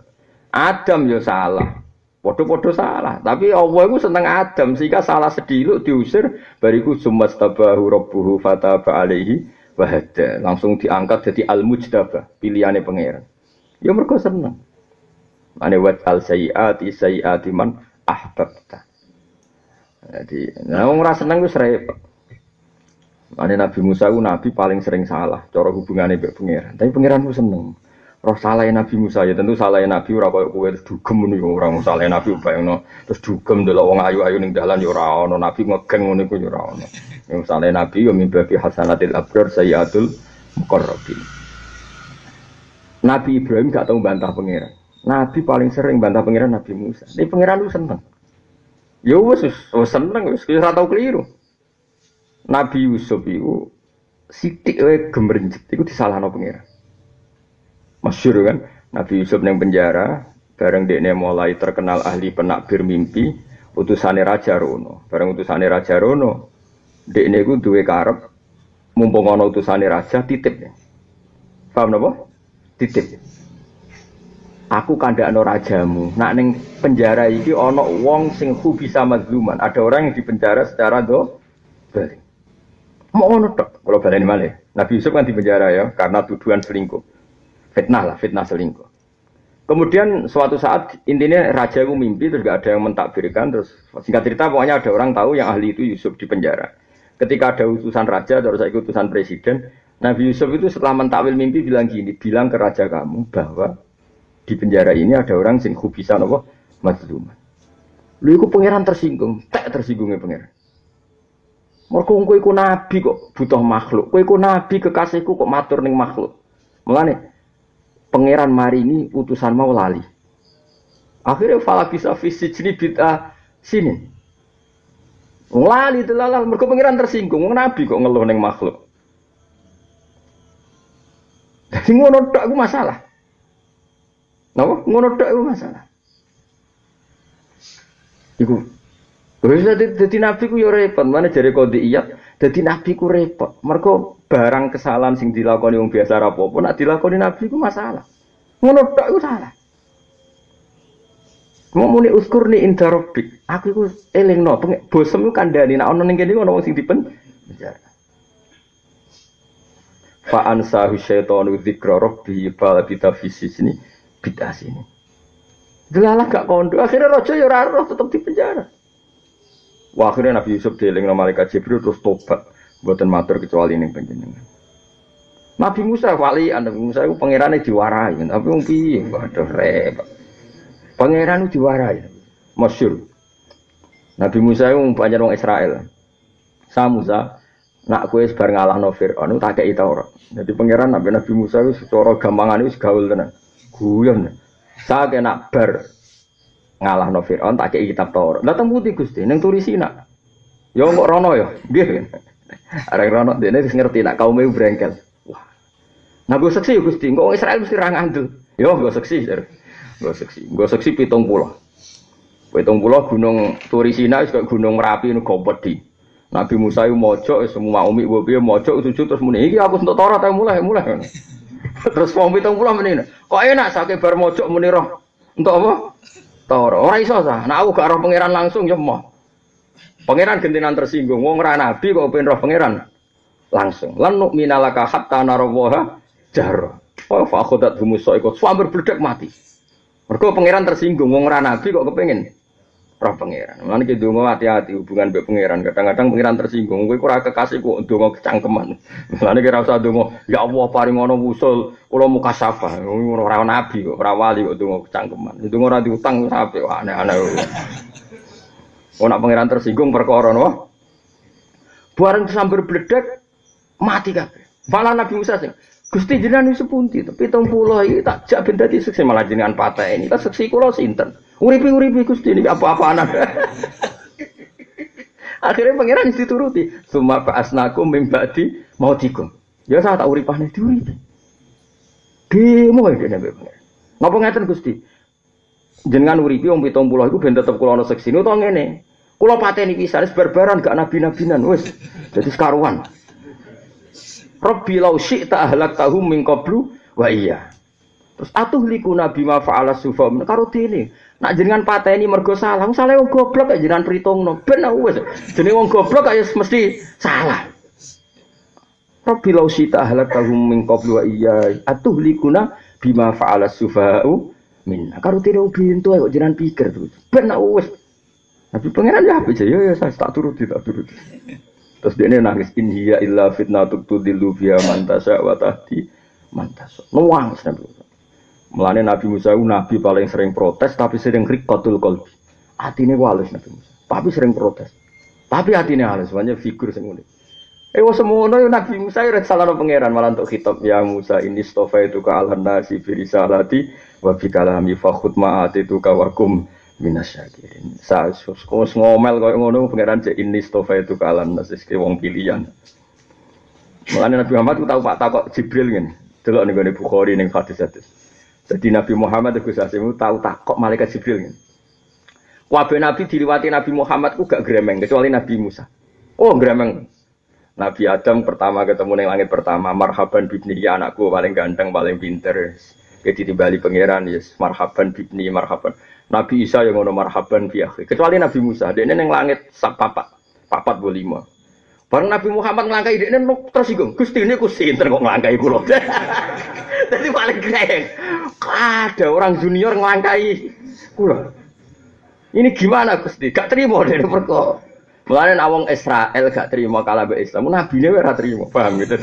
Adam ya salah, podo-podo salah. Tapi Allah itu seneng Adam sehingga salah sediluk diusir. Bariku sumat tabahu robbuhu fataba alaihi wahada. Langsung diangkat jadi al-mujtaba pilihannya pangeran. Ya mereka seneng. Mane wat al-sayyiati sayyiati man ahbabta. Jadi, nah wong ora seneng wis repot. Ane Nabi Musa itu Nabi paling sering salah cara hubungannya dengan pengeran. Tapi pengeran itu seneng. Roh salahnya Nabi Musa ya tentu salahnya Nabi ora koyo kowe terus dugem ngono ora salahnya Nabi bayangno terus dugem delok wong ayu-ayu ning dalan ya ora ono Nabi ngegeng ngono iku ya ora ono. Sing salahnya Nabi ya mimbabi hasanatil abrar sayyatul muqarrabin. Nabi Ibrahim gak tau bantah pengeran. Nabi paling sering bantah pengeran Nabi Musa. Tapi pengeran itu seneng. Ya wis wis seneng wis ora tau keliru. Nabi Yusuf itu sitik wae gemrenjet iku disalahno pengira. Masyhur kan Nabi Yusuf ning penjara bareng dekne mulai terkenal ahli penakbir mimpi utusane Raja Rono. Bareng utusane Raja Rono dekne iku duwe karep mumpung ana utusane raja titip. Paham napa? Titip. Aku kandakno rajamu. Nak ning penjara iki ana wong sing bisa mazluman. Ada orang yang dipenjara secara do balik. Mau ngono tok kalau baleni malih. Nabi Yusuf kan di penjara ya karena tuduhan selingkuh. Fitnah lah, fitnah selingkuh. Kemudian suatu saat intinya raja itu mimpi terus gak ada yang mentakbirkan terus singkat cerita pokoknya ada orang tahu yang ahli itu Yusuf di penjara. Ketika ada utusan raja terus ada utusan presiden, Nabi Yusuf itu setelah mentakwil mimpi bilang gini, bilang ke raja kamu bahwa di penjara ini ada orang sing khubisa napa mazluman. Lha iku pangeran tersinggung, tak tersinggunge pangeran. Mergo kowe iku nabi kok butuh makhluk. Kowe iku nabi kekasihku kok matur ning makhluk. Mulane pangeran maringi utusan mau lali. Akhirnya fala bisa visi jeni bid'ah sini. Lali telalal mergo pangeran tersinggung, wong nabi kok ngeluh ning makhluk. Dadi ngono tok iku masalah. Napa ngono tok iku masalah. Iku wis dadi nabi ku yo repot, mana jare kondi iya, dadi nabi ku repot. Mergo barang kesalahan sing dilakoni wong biasa rapopo, nek dilakoni nabi ku masalah. Ngono tok iku salah. Mumune uskurni inda rabbik. Aku iku elingno, bosem ku kandhani nek ana ning kene ana wong sing dipen penjara. Fa ansahu syaitanu dzikra rabbihi fa bita fisini bitasini. Delalah gak kondo, akhirnya raja yo ora roh tetep dipenjara. Wah, akhirnya Nabi Yusuf dielingno malaikat Jibril terus tobat, mboten matur kecuali ning panjenengan. Nabi Musa wali, Nabi Musa iku pangerane diwarai, tapi wong piye? Waduh repot. Pangerane diwarai, masyhur. Nabi Musa iku banyak wong Israel. Sa Musa, nak kowe wis bar ngalahno Firaun tak kei ta ora. Dadi pangeran Nabi Nabi Musa iku secara gampangane wis gaul tenan. Guyon. Sa kenak bar ngalahno Firaun tak kei kitab Taurat. Lah temu di Gusti ning Turi Sina. Ya kok rono ya. Nggih. Arek rono dene wis ngerti nak kaume brengkel. Wah. Nah go seksi Gusti, kok Israel mesti ra ngandel. Ya go seksi, Sir. Go seksi. Go seksi pitung puluh. pitung puluh gunung Turi Sina wis kok gunung Merapi ngono gopedi. Nabi Musa yo mojok wis semua umi kok piye mojok sujud terus muni iki aku entuk Taurat ae mulai mulai. Terus wong pitung puluh meneh. Kok enak sak bar mojok muni roh. Entuk apa? Ora iso ta, nek aku gak roh pangeran langsung ya emoh. Pangeran gentenan tersinggung, wong ora nabi kok pengen roh pangeran langsung. Lan minalaka hatta narawaha jahra. Fa akhadat humusa iku swamber bledek mati. Mergo pangeran tersinggung, wong ora nabi kok kepengin roh pangeran. Lan iki ndonga hati-hati hubungan mbek pangeran. Kadang-kadang pangeran tersinggung, kowe ora kekasih kok ndonga kecangkeman. Lan iki ora usah ndonga, ya Allah paringono wusul kula mukasafah. Ora nabi kok, ora wali kok ndonga kecangkeman. Ndonga ora diutang sampe aneh-aneh. Oh nak pangeran tersinggung perkara napa? Bareng sambar bledek mati kabeh. Malah Nabi Musa sing Gusti jenengan wis sepundi to? pitung puluh iki tak jak ben dadi seksi malah jenengan pateni. Tak seksi kula sinten? Uripi-uripi Gusti niki apa-apaan. Akhirnya pangeran dituruti. Suma ba'asnakum mim ba'di mautikum. Ya saya tak uripane diuripi. Demo iki Nabi pangeran. Napa ngaten Gusti? Jenengan uripi wong pitung puluh iku ben tetep kula ana seksine utawa ngene. Kula pateni pisan wis barbaran gak nabi-nabinan wis. Dadi sekaruan. Rabbi law syi'ta ahlaktahum min qablu wa iya. Terus atuh liku nabi ma fa'ala sufa men karo dene. Nak jenengan pateni mergo salah, wong salah wong goblok kok jenengan pritungno. Ben wis jenenge wong goblok kok mesti salah. Rabbi law syi'ta ahlaktahum min qablu wa iya. Atuh liku nabi ma fa'ala sufa'u minna karo tire ubin tuh kok jenengan pikir terus. Ben nak wis. Tapi pangeran ya ape ya ya tak turuti tak turuti. Terus dene nangis in hiya illa fitnatuk tudillu biya man tasya wa tahdi man tasya. Nuang sampe. Mulane Nabi Musa nabi paling sering protes tapi sering rikotul qalbi. Atine ku halus Nabi Musa. Tapi sering protes. Tapi atine halus, banyak figur sing ngene. Eh wis semono Nabi Musa ora salahno pangeran malah untuk khitab ya Musa ini stofa itu ka al-nasi fi risalati wa fi kalami fa khutma atitu ka wakum minasyakirin. Sa kos ngomel koyo ngono pangeran jek ini stofa itu ka al-nasi ki wong pilihan. Mulane Nabi Muhammad ku tau Pak takok Jibril ngene. Delok ning gone Bukhari ning hadis-hadis. Jadi Nabi Muhammad iku sasimu tau takok malaikat Jibril ngene. Kabeh nabi diliwati Nabi Muhammad ku gak gremeng kecuali Nabi Musa. Oh gremeng. Nabi Adam pertama ketemu neng langit pertama marhaban bibni ya anakku paling ganteng paling pinter jadi timbali pangeran yes marhaban bibni marhaban Nabi Isa yang ngono marhaban bi akhi kecuali Nabi Musa dene neng langit sak papat papat bo lima bareng Nabi Muhammad nglangkai dene tersinggung Gusti niku sinten kok nglangkai kula dadi paling greng ada orang junior nglangkai kula ini gimana Gusti gak terima dene perkara. Mulane nek wong Israel gak terima kalah mbek Islam, nabine ora terima, paham gitu.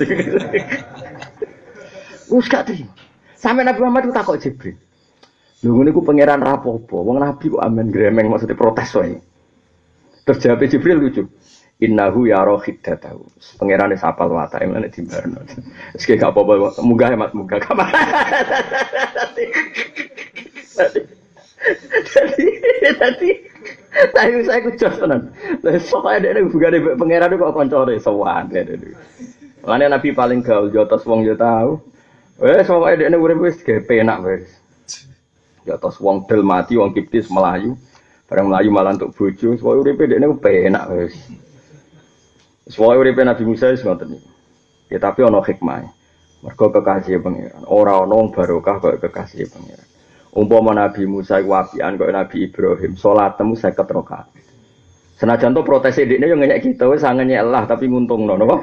Wis gak terima. Sampai Nabi Muhammad ku takok Jibril. Lho ngene ku pangeran ra apa-apa, wong nabi kok amen gremeng maksudnya protes wae. Terus jawab Jibril lucu. Innahu yara khiddatahu. Pangerane sapal watake meneh dibarno. Sik gak apa-apa, munggah Mas, munggah. Tadi tadi tadi saya kucos tenan. Lah soalnya dene bugane pangerane kok kancane sowan. Lan Nabi paling gaul yo tos wong yo tau. Wis pokoke dene urip wis penak wis. Yo tos wong del mati wong Kiptis melayu. Barang melayu malah untuk bojo, pokoke uripe dene penak wis. Soale uripe Nabi Musa wis ngoten iki. Ya tapi ana hikmah. Mergo kekasih pangeran. Ora ana wong barokah kaya kekasih pangeran. Umpama Nabi Musa iku apian kaya Nabi Ibrahim, salatmu seket rakaat. Senajan to protese dhekne yo ngenyek kita wis sangenyek lah tapi nguntungno napa?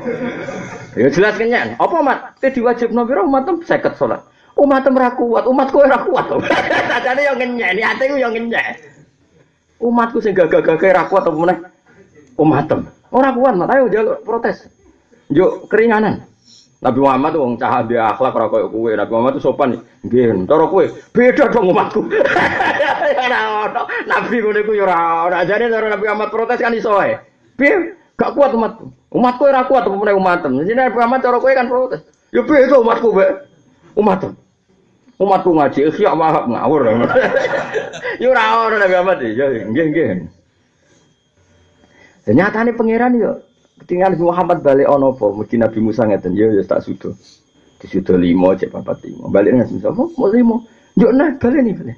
Ya jelas kenyan. Apa mat? Te diwajibno pira umatmu seket salat. Umatmu ora kuat, umatku ora kuat. Sajane yo ngenyek, niate ku yo ngenyek. Umatku sing gagah-gagah ora kuat apa meneh? Umatmu orang kuat, mak ayo njaluk protes. Njuk keringanan. Nabi Muhammad wong cah ambek akhlak ora koyo kowe. Nabi Muhammad itu sopan. Nggih, cara kowe beda dong umatku. Ora ono. Nabi ngene ku yo ora ono. Ajane cara Nabi Muhammad protes kan iso ae. Piye? Gak kuat umatku. Umatku ora kuat apa meneh umatmu. Jadi Nabi Muhammad cara kowe kan protes. Yo piye to umatku, Mbak? Umatku. Umatku ngaji ikhya mahab ngawur. Yo ora ono Nabi Muhammad. Yo nggih nggih. Nyatane pangeran yo ketinggalan Muhammad balik ono apa mesti Nabi Musa ngeten yo yo tak sudo. Di sudo lima cek papat lima. Balik nang Musa opo mok lima. Yo nah balik ni balik.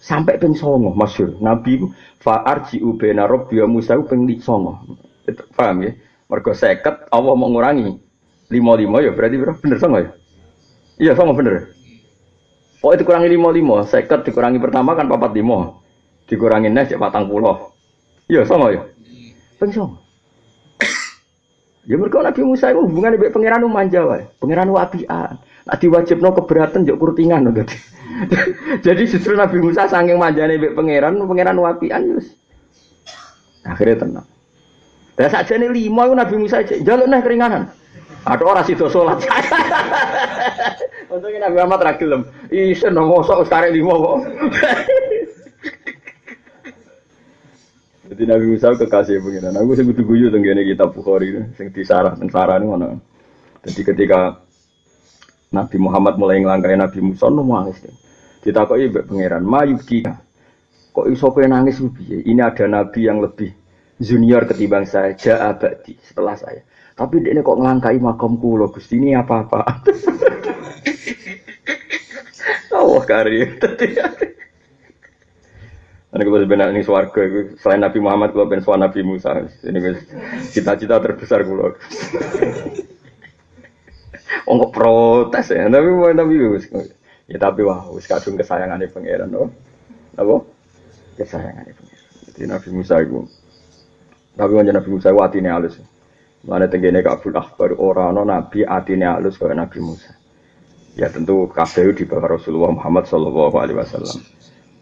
Sampai ping songo masyhur. Nabi fa arji ubena rabbi Musa ping songo. Paham ya? Mergo seket Allah mau ngurangi lima lima yo berarti piro? Bener songo ya? Iya songo bener. Pokoke dikurangi lima lima, seket dikurangi pertama kan papat lima. Dikurangi neh cek patang puluh. Iya songo ya? Pengsong. Ya mereka Nabi Musa itu hubungan dengan pangeran manja wae. Pangeran wapian. Nek diwajibno keberatan njuk kurtingan lho. Jadi justru Nabi Musa saking manjane mbek pangeran, pangeran wapian wis. Akhire tenang. Lah sakjane lima iku Nabi Musa njaluk neh keringanan. Ada ora sida salat. Untunge Nabi Muhammad ra gelem. Isen mosok wis karek lima kok. Jadi Nabi Musa kekasih pengiran. Aku sing kudu guyu teng kene kitab Bukhari sing disarah teng sarane ngono. Jadi ketika Nabi Muhammad mulai nglangkai Nabi Musa nangis. Ditakoki mbek pengiran, "Mayuki, kok iso kowe nangis piye? Ini ada nabi yang lebih junior ketimbang saya, ja'a ba'di, setelah saya. Tapi dekne kok nglangkai makom kula, Gusti ini apa-apa?" Allah karim. Karena kalau sebenarnya ini swarga, selain Nabi Muhammad, kalau pengen suara Nabi Musa, ini cita-cita terbesar kalau. Oh nggak protes ya, tapi mau Nabi Musa. Ya tapi wah, kadung kesayangannya pangeran, oh, apa? Kesayangannya pangeran. Jadi Nabi Musa itu, tapi macam Nabi Musa itu hatinya halus. Mana tenggine kabul akbar orang no Nabi hatinya halus kayak Nabi Musa. Ya tentu kabeh di bawah Rasulullah Muhammad Shallallahu Alaihi Wasallam.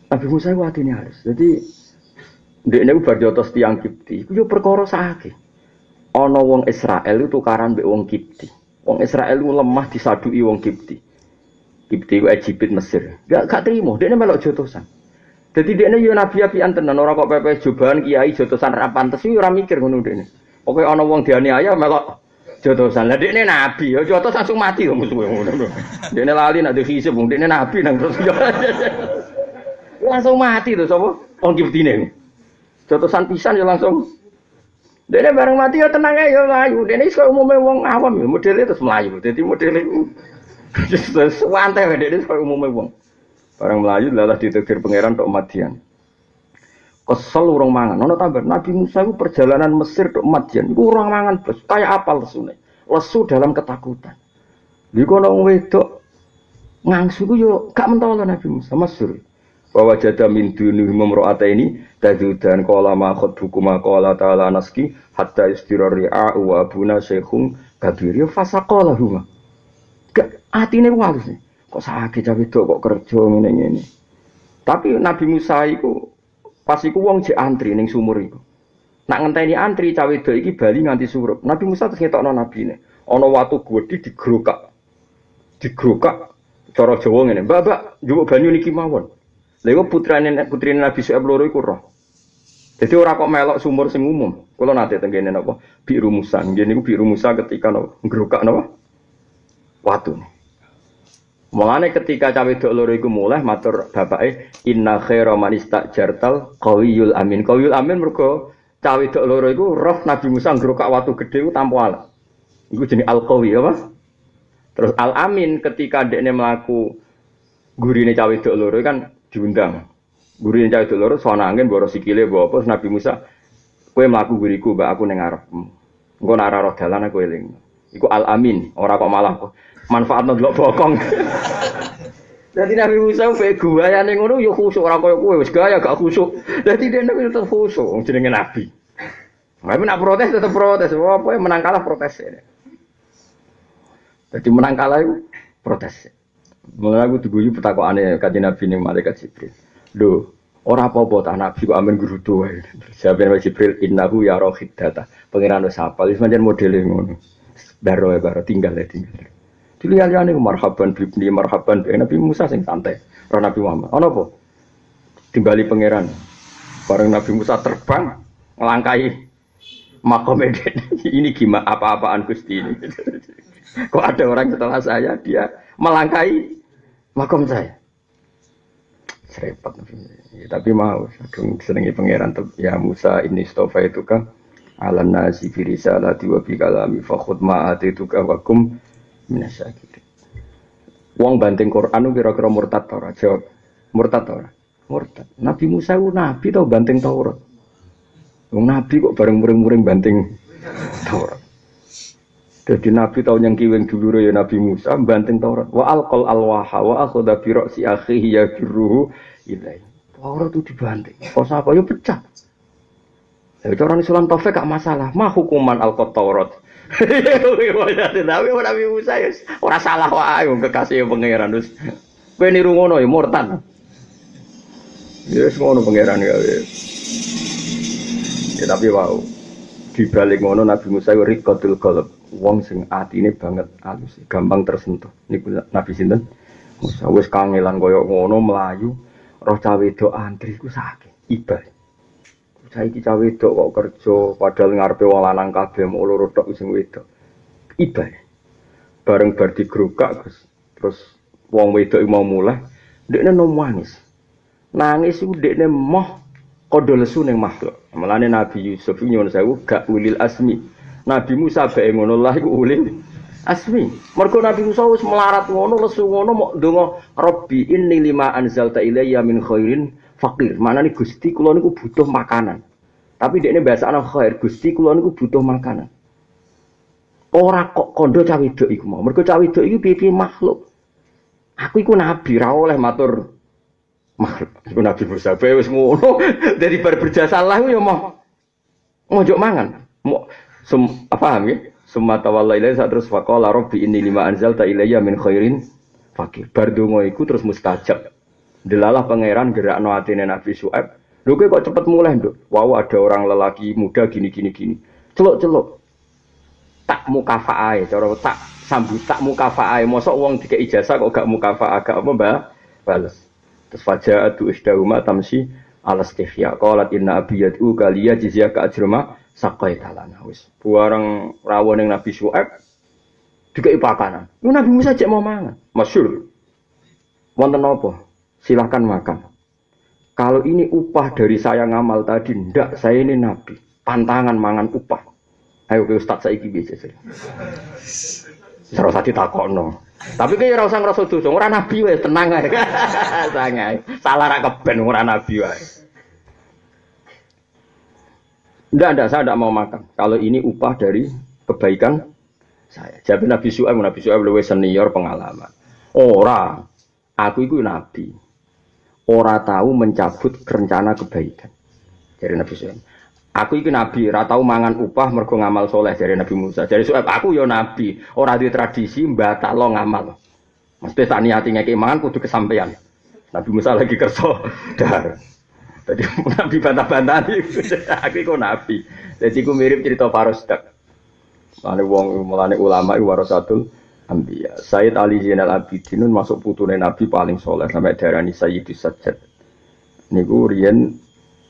Nabi Musa itu hatinya halus. Jadi dia itu berjotos tiang Kipti. Itu perkara sakit. Ono wong Israel itu tukaran be wong Kipti. Wong Israel itu lemah disadui wong Kipti. Kipti itu Egypt Mesir. Gak gak terima. Dia melok jotosan. Jadi dia itu nabi apian tenan. Orang kok pepe jubaan kiai jotosan rapan terus. Orang mikir ngono dia. Oke ono wong dianiaya melok jotosan. Dia ini nabi. Jotos langsung mati loh musuhnya. Dia ini lali nak dihisap. Dia ini nabi nang terus. Langsung mati tuh sapa wong Kiptine. Jotosan pisan ya langsung. Dene bareng mati ya tenang ae ya mlayu. Dene iso umume wong awam ya modele terus mlayu. Dadi modele wis santai wae dene iso umume wong. Bareng mlayu lalah ditegir pangeran tok Madian. Kesel urung mangan. Ono tambah Nabi Musa ku perjalanan Mesir tok Madian. Iku urung mangan blas, kaya apal lesune. Lesu dalam ketakutan. Iku ana wedok ngangsu ku yo gak mentolo Nabi Musa Mesir. Bahwa jada min dunuh memro'ata ini tajudan kola makhut bukuma kola ta'ala naski hatta istirari'a wa abuna syekhum kabirya fasakola huma hatinya walus nih kok sakit jawidok kok kerja ini-ini tapi Nabi Musa itu pas itu wong je antri ning sumur itu nak ngenteni antri jawidok ini bali nganti surup Nabi Musa terus ngetokno Nabi ini ada watu gudi digerokak digerokak cara Jawa ini mbak mbak jubuk banyu niki mawon. Lha putrane putrine Nabi Syuaib loro iku roh. Jadi orang kok melok sumur sing umum. Kalau nanti tenggine napa biru musa, nggih niku biru musa ketika napa ngrokak napa watune. Mulane ketika cawe dok loro iku mulih matur bapake inna khaira manista jartal qawiyul amin. Qawiyul amin mergo cawe dok loro iku roh Nabi Musa ngrokak watu gedhe ku tampo ala. Iku jenenge al-qawi apa? Terus al-amin ketika ndekne mlaku gurine cawe dok loro kan diundang. Gurine cawe dok loro sonangen mboro sikile mbok apa Nabi Musa kowe mlaku guriku mbak aku ning ngarepmu. Engko nek ora roh dalan aku eling. Iku al-amin, ora kok malah manfaatno delok bokong. Dadi Nabi Musa pe guayane ngono ya khusuk ora kaya kowe wis gaya gak khusuk. Dadi dene tetep khusuk wong jenenge nabi. Tapi nek protes tetep protes, apa menang kalah protes. Dadi menang kalah iku protes. Mulane aku diguyu petakokane kanjeng Nabi ning malaikat Jibril. Lho, ora apa-apa ta Nabi kok amen gerutu wae. Jawaban Jibril innahu ya rohidata. Pangeran wis hafal wis pancen modele ngono. Baru baru tinggal ya tinggal. Dilihat-lihat niku marhaban bibni marhaban bi Nabi Musa sing santai. Roh Nabi Muhammad. Ana apa? Timbali pangeran. Bareng Nabi Musa terbang nglangkai makome dene. Ini gimana apa-apaan Gusti ini? Kok ada orang setelah saya dia melangkai makom saya? Serempet ya, tapi mau sedang serengi pangeran ya Musa ini stofa itu kan alam nasi firisa lati wabi kalami fakhud ma'ati itu kan wakum minasyakir uang banting Qur'an kira-kira murtad Torah jawab murtad Torah murtad Nabi Musa itu Nabi tau banting Taurat Nabi kok bareng muring-muring banting Taurat jadi Nabi tau yang kiweng dulu ya Nabi Musa banting Taurat wa alqal alwaha wa akhudha bi ra'si akhihi yajruhu ilaihi Taurat itu dibanting kok sapa yo pecah lha orang Islam taufik gak masalah mah hukuman alqat Taurat Nabi Musa ya ora salah wae wong kekasih pangeran wis kowe niru ngono ya murtad ya wis ngono pangeran gawe ya tapi wau dibalik ngono Nabi Musa yo riqatul qalb wong sing atine banget alus, gampang tersentuh. Niku Nabi sinten? Musa wis kangelan kaya ngono mlayu, roh cah wedok antri ku sakit, ibah. Saiki cah wedok kok kerja padahal ngarepe wong lanang kabeh mung loro tok sing wedok. Ibah. Bareng bar digrokak Gus, terus wong wedok mau mulih, ndekne nangis. Nangis iku ndekne moh kodho lesu ning makhluk. Mulane Nabi Yusuf nyuwun sewu gak ulil asmi. Nabi Musa bae ngono lah iku ulil asmi. Mergo Nabi Musa wis melarat ngono lesu ngono mok ndonga Rabbi inni lima anzalta ilayya min khairin faqir. Manane Gusti kula niku butuh makanan. Tapi dekne bahasane khair, Gusti kula niku butuh makanan. Ora kok kandha cah wedok iku mau. Mergo cah wedok iku piye-piye makhluk. Aku iku nabi ra oleh matur makhluk. Iku Nabi Musa bae wis ngono. Dari bar berjasa Allah yo mau ngojok mangan. Mau Sum, paham ya? Summa tawalla ilaihi terus faqala rabbi inni lima anzalta ilayya min khairin faqir. Bar donga iku terus mustajab. Delalah pangeran gerakno atine Nabi Syuaib. Lho kowe kok cepet mulih, Nduk. Wau ada orang lelaki muda gini gini gini. Celuk-celuk. Tak mukafaae, cara tak sambut tak mukafaae. Mosok wong dikek ijazah kok gak mukafaa, gak apa, Mbah? Bales. Terus faja'atu isdauma tamsi al-istihya. Qalat inna abiyatu kaliya jizyaka ajruma sakai talana wis buareng rawon yang Nabi Syuaib dikei pakanan. Lu Nabi Musa cek mau mangan. Masyhur. Wonten apa? Silahkan makan. Kalau ini upah dari saya ngamal tadi, ndak saya ini nabi. Pantangan mangan upah. Ayo ke ustaz saiki piye sih? Terus ati takokno. Tapi kowe ora usah ngrasa dosa, ora nabi wis tenang ae. Sangae. Salah ra keben ora nabi wae. Ndak, ndak, saya ndak mau makan. Kalau ini upah dari kebaikan saya. Jadi Nabi Syuaib, Nabi Syuaib lebih senior pengalaman. Ora, aku itu nabi. Ora tahu mencabut rencana kebaikan. Jadi Nabi Syuaib, aku itu nabi. Ora tahu mangan upah mergo ngamal soleh. Jadi Nabi Musa. Jadi Syuaib, aku yo nabi. Ora di tradisi mbatalo ngamal. Mesti tak niati ngeki mangan kudu kesampean. Nabi Musa lagi kerso dar. Tadi Nabi bantah-bantahan itu, aku itu Nabi. Jadi aku mirip cerita Farosdak. Mulane ulama itu warasatul ambiya. Sayyid Ali Zainal Abidin masuk putune Nabi paling soleh sampai darani Sayyidus Sajjad. Niku riyen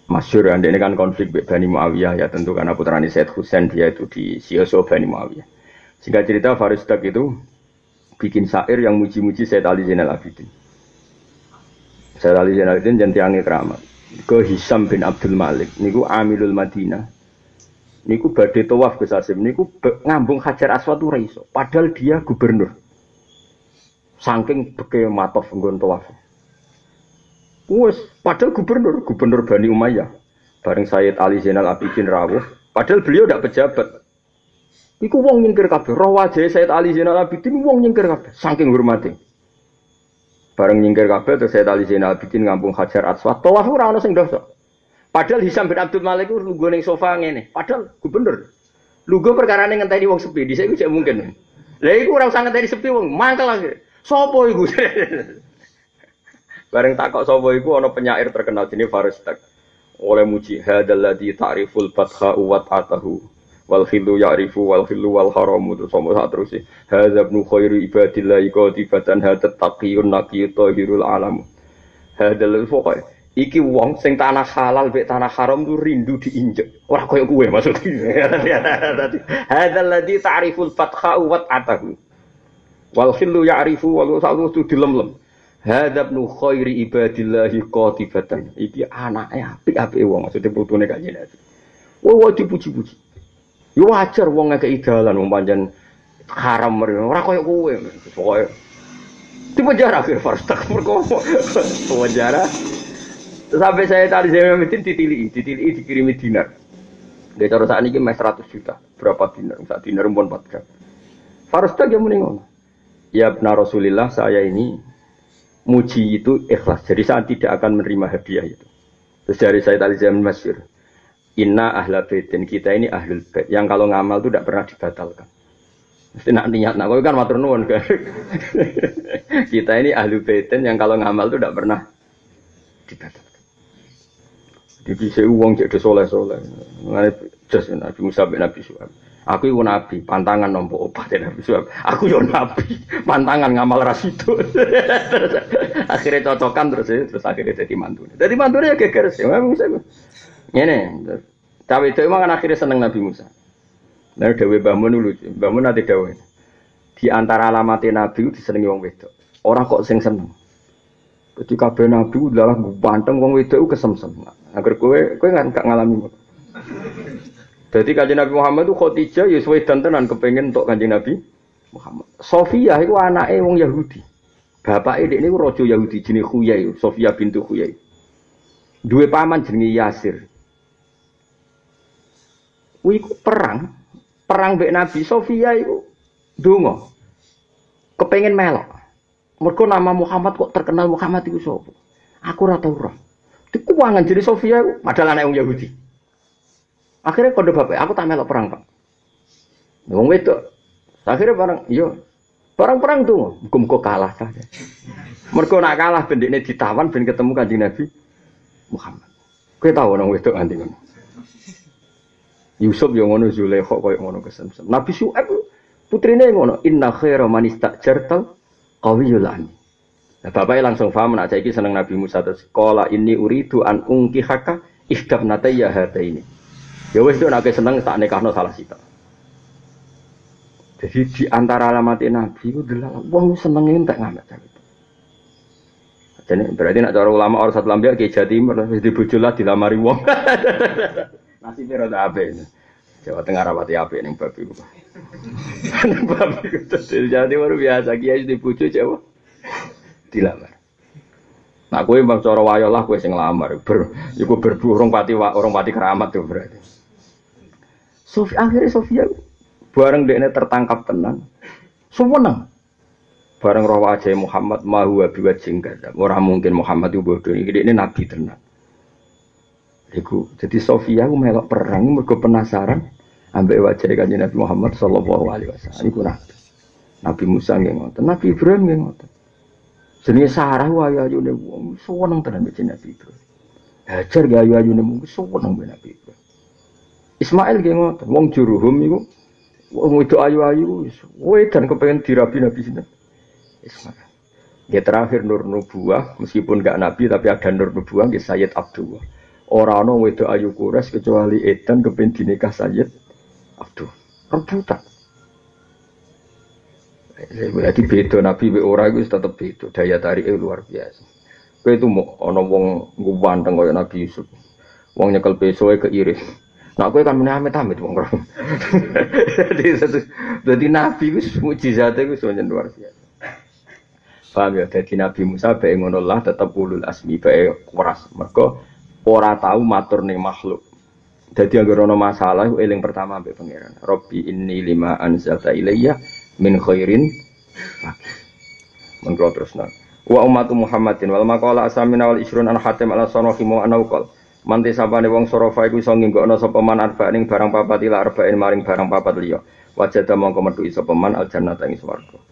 Masyhur andek ini kan konflik Bani Muawiyah ya tentu karena putranya Said Husain dia itu di Syiah Bani Muawiyah. Singkat cerita Faris Tak itu bikin syair yang muji-muji Said Ali Zainal Abidin. Said Ali Zainal Abidin jentiange keramat. Ke Hisam bin Abdul Malik niku Amilul Madinah. Niku badhe tawaf ke Sasim niku ngambung Hajar Aswad ora iso padahal dia gubernur. Saking beke matof nggon tawaf. Wes, padahal gubernur, gubernur Bani Umayyah bareng Sayyid Ali Zainal Abidin rawuh, padahal beliau tidak pejabat. Iku wong nyingkir kabeh, roh wajahe Sayyid Ali Zainal Abidin wong nyingkir kabeh, saking hormate. Bareng nyingkir kabeh terus Sayyid Ali Zainal Abidin ngampung Hajar Aswad, tawah ora ana sing dosa. Padahal Hisam bin Abdul Malik ku lungguh ning sofa ngene, padahal gubernur. Lungguh perkarane ngenteni wong sepi, dhisik iku jek mungkin. Lha iku ora usah ngenteni sepi wong, mangkel akhir. Sopo iku? Bareng takok sapa iku ana penyair terkenal jenenge Faris Tak. Oleh muji hadzal ladzi ta'riful fatha wa atahu wal khilu ya'rifu wal khilu wal haramu sama sak terusé. Hadza ibnu khairi ibadillahi qatifatan hadzat taqiyun naqiyut tahirul alam. Hadzal fuqai iki wong sing tanah halal mek tanah haram ku rindu diinjek. Ora koyo kowe maksudku. Hadzal ladzi ta'riful fatha wa atahu wal khilu ya'rifu wal sa'u tu dilemlem. Hadab nu khairi ibadillahi qatifatan. Iki anake apik-apike wong maksudnya putune kanjeng Nabi. Wah dipuji-puji. Ya wajar wong ngekeki dalan wong pancen haram ora koyo kowe. Pokoke di penjara akhir Faris Tak perkopo. Penjara. Terus sampai saya tadi saya mitin ditiliki, ditiliki dikirimi dinar. Dia cara sakniki mes seratus juta. Berapa dinar? Sak dinar pun empat gram. Faris Tak ya muni ngono. Ya benar Rasulullah saya ini muji itu ikhlas, jadi saya tidak akan menerima hadiah itu. Terus dari Sayyid Ali Zainal Masyhur, inna ahla baitin, kita ini ahlul bait yang kalau ngamal itu tidak pernah dibatalkan. Mesti nak niat nak kowe kan matur nuwun kan. Kita ini ahlul baitin yang kalau ngamal itu tidak pernah dibatalkan. Jadi saya uang jadi soleh-soleh. Mengenai jas Nabi Musa bin Nabi Suhaib. Aku itu nabi, pantangan nombok obat ya Nabi Suhaib. Aku yo nabi, pantangan ngamal rasidu. Terus akhirnya cocokan terus ya, terus akhirnya jadi mantu. Jadi mantunya ya geger sih, Nabi Musa itu. Ini, tapi itu memang akhirnya seneng Nabi Musa. Nah, Dewi Bahmun dulu, Bahmun nanti Dewi. Di antara alamatnya Nabi itu disenangi orang wedok. Orang kok sing seneng. Ketika kabeh Nabi itu adalah banteng orang wedok itu kesem-sem. Agar gue, gue nggak ngalami. Jadi kanjeng Nabi Muhammad itu Khadijah ya suwe dantenan kepengin untuk kanjeng Nabi Muhammad. Sofiyah itu anaknya wong Yahudi. Bapaknya dekne iku raja Yahudi jenenge Khuyai, Sofiyah bintu Khuyai. Duwe paman jenenge Yasir. Kuwi perang, perang mbek Nabi Sofiyah iku ndonga. Kepengin melok. Mergo nama Muhammad kok terkenal Muhammad iku sapa? Aku ora tau ora. Dikuwangan jenenge Sofiyah iku padahal anake wong Yahudi. Akhirnya kode bapak, aku tak melok perang pak. Ngomong itu, akhirnya barang, yo, barang perang tuh, muka-muka kalah saja. Mereka nak kalah, bendiknya ditawan, ben ketemu kanjeng Nabi Muhammad. Kau tahu nang wedok anti ngono. Yusuf yang ngono Zulaikha koyok ngono kesem-sem. Nabi Syuaib putrine ngono, inna khaira man istajartal qawiyul amin. Nah, bapaknya langsung paham, nak saiki seneng Nabi Musa terus qala inni uridu an unkihaka ihdabnataya hataini. Ya wis itu nake seneng tak nikahno salah sita. Jadi di antara alamat Nabi itu adalah wong senenge entek ngamet cewek. Jadi berarti nak cara ulama orang satu lambia Ki Jatim wis dibojolah dilamari wong. Nasibe rada apik. Jawa Tengah rapati apik ning bab iku. Ning bab iku dadi jadi luar biasa Ki dibojo Jawa dilamar. Nah kowe mbang cara wayalah kowe sing nglamar. Iku berburung pati orang pati keramat tuh berarti. Sofi akhirnya Sofia bareng dekne tertangkap tenan. Sumeneng. Bareng roh wajahe Muhammad mahu biwajing kada. Ora mungkin Muhammad iku bodho iki dekne nabi tenan. Iku jadi Sofia ku melok perang mergo penasaran ambek wajahe kanjeng Nabi Muhammad sallallahu alaihi wasallam. Iku nabi. Nabi Musa nggih ngoten, Nabi Ibrahim nggih ngoten. Jenenge Sarah wae ayune wong seneng tenan mbek Nabi Ibrahim. Hajar ge ayu ayune mung seneng mbek Nabi Ibrahim. Ismail ge ngoten, wong juruhum iku wong wedok ayu-ayu wis wedan kepengin dirabi Nabi sinten. Ismail. Ge terakhir nur nubuwah meskipun gak nabi tapi ada nur nubuwah nggih Sayyid Abdullah. orang orang wedo ayu Quraisy kecuali Edan kepen dinikah Sayyid Abdul. Rebutan. Berarti beda Nabi be orang itu tetap beda, daya tariknya luar biasa. Kau itu mau ono wong gubanteng kaya Nabi Yusuf, wong nyekel pesoe keiris. Nah kau kan menamit-amit wong orang. Jadi satu, jadi Nabi itu mujizatnya itu soalnya luar biasa. Paham ya? Jadi Nabi Musa be ngonolah tetap ulul asmi be kuras. Mereka orang tahu matur nih makhluk. Jadi agar ono masalah, aku eling pertama be pangeran. Robbi inni lima anzalta ilayya min khairin mengkau terus nak wa ummatu Muhammadin wal maqala asamina wal isrun an hatim ala sanahimo anauqal mante sabane wong sorofa iku iso nginggokno sapa man arba ning barang papat ila arba'in maring barang papat liya wajada mongko metu iso peman al jannata ing swarga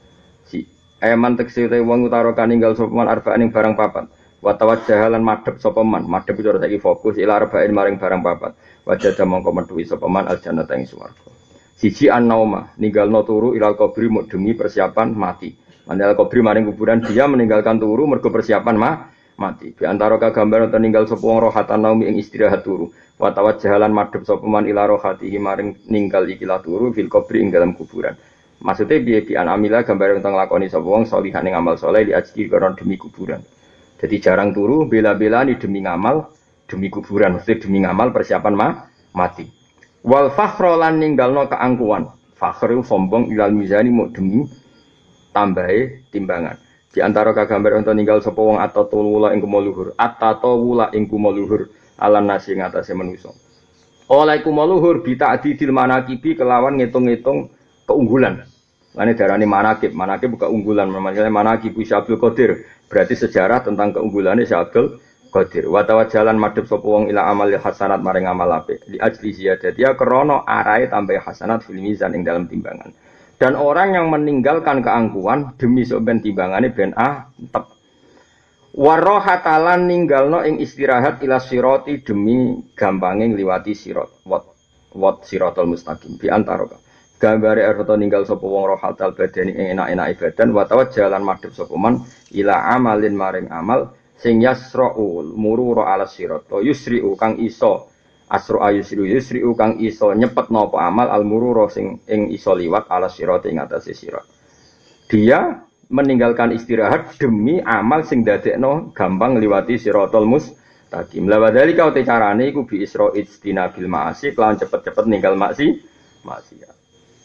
si eman tekse te wong utara kaninggal sapa man arba'in ning barang papat wa tawajjah lan madhep sapa man madhep cara saiki fokus ila arba'in maring barang papat wajada mongko metu iso peman al jannata ing swarga. Siji an-nauma, ninggalno turu ilal kubri muk demi persiapan mati. Mandal kubri maring kuburan dia meninggalkan turu mergo persiapan ma, mati. Di antara kagambar nonton ninggal sapa wong rohatan naumi ing istirahat turu. Wa tawajjahalan madhep sapa man ila rohatihi maring ninggal ikilah turu fil kubri ing dalam kuburan. Maksudnya piye pian amila gambar nonton lakoni sapa wong salihah ning amal saleh diajki karo demi kuburan. Jadi jarang turu bela-belani demi ngamal, demi kuburan, maksudnya demi ngamal persiapan ma, mati. Wal fakhra lan ninggalno keangkuhan. Fakhru sombong ilal mizani muk demi tambahe timbangan. Di antara kagambar ento ninggal sapa wong atatulula ing kumuluhur, atatawula ing kumuluhur alan nasi ing atase manusa. Oleh kumuluhur bita'didil manaqibi kelawan ngitung-ngitung keunggulan. Lan darane manaqib, manaqib buka unggulan, namanya manaqibu Syabdul Qadir. Berarti sejarah tentang keunggulannya Syabdul Qadir wa tawajjalan madhep sapa wong ila amal hasanat maring amal apik li ajli ziyadati ya krana arahe tambah hasanat fil mizan ing dalam timbangan. Dan orang yang meninggalkan keangkuhan demi sok ben timbangane ben ah tep wa rahatalan ninggalno ing istirahat ila sirati demi gampange ngliwati sirat wat wat siratal mustaqim bi antara gambare arto ninggal sapa wong rohatal badani ing enak-enake badan wa tawajjalan madhep sapa man ila amalin maring amal sing yasra'ul mururu ala sirat to yusri'u kang iso asru ayusri'u yusri'u kang iso nyepet nopo amal al mururu sing ing iso liwat ala sirat ing atase sirat. Dia meninggalkan istirahat demi amal sing dadekno gampang liwati siratal mustaqim. Lha wadhalika uti carane iku bi isra istinabil ma'asi lan cepet-cepet ninggal maksi maksiat.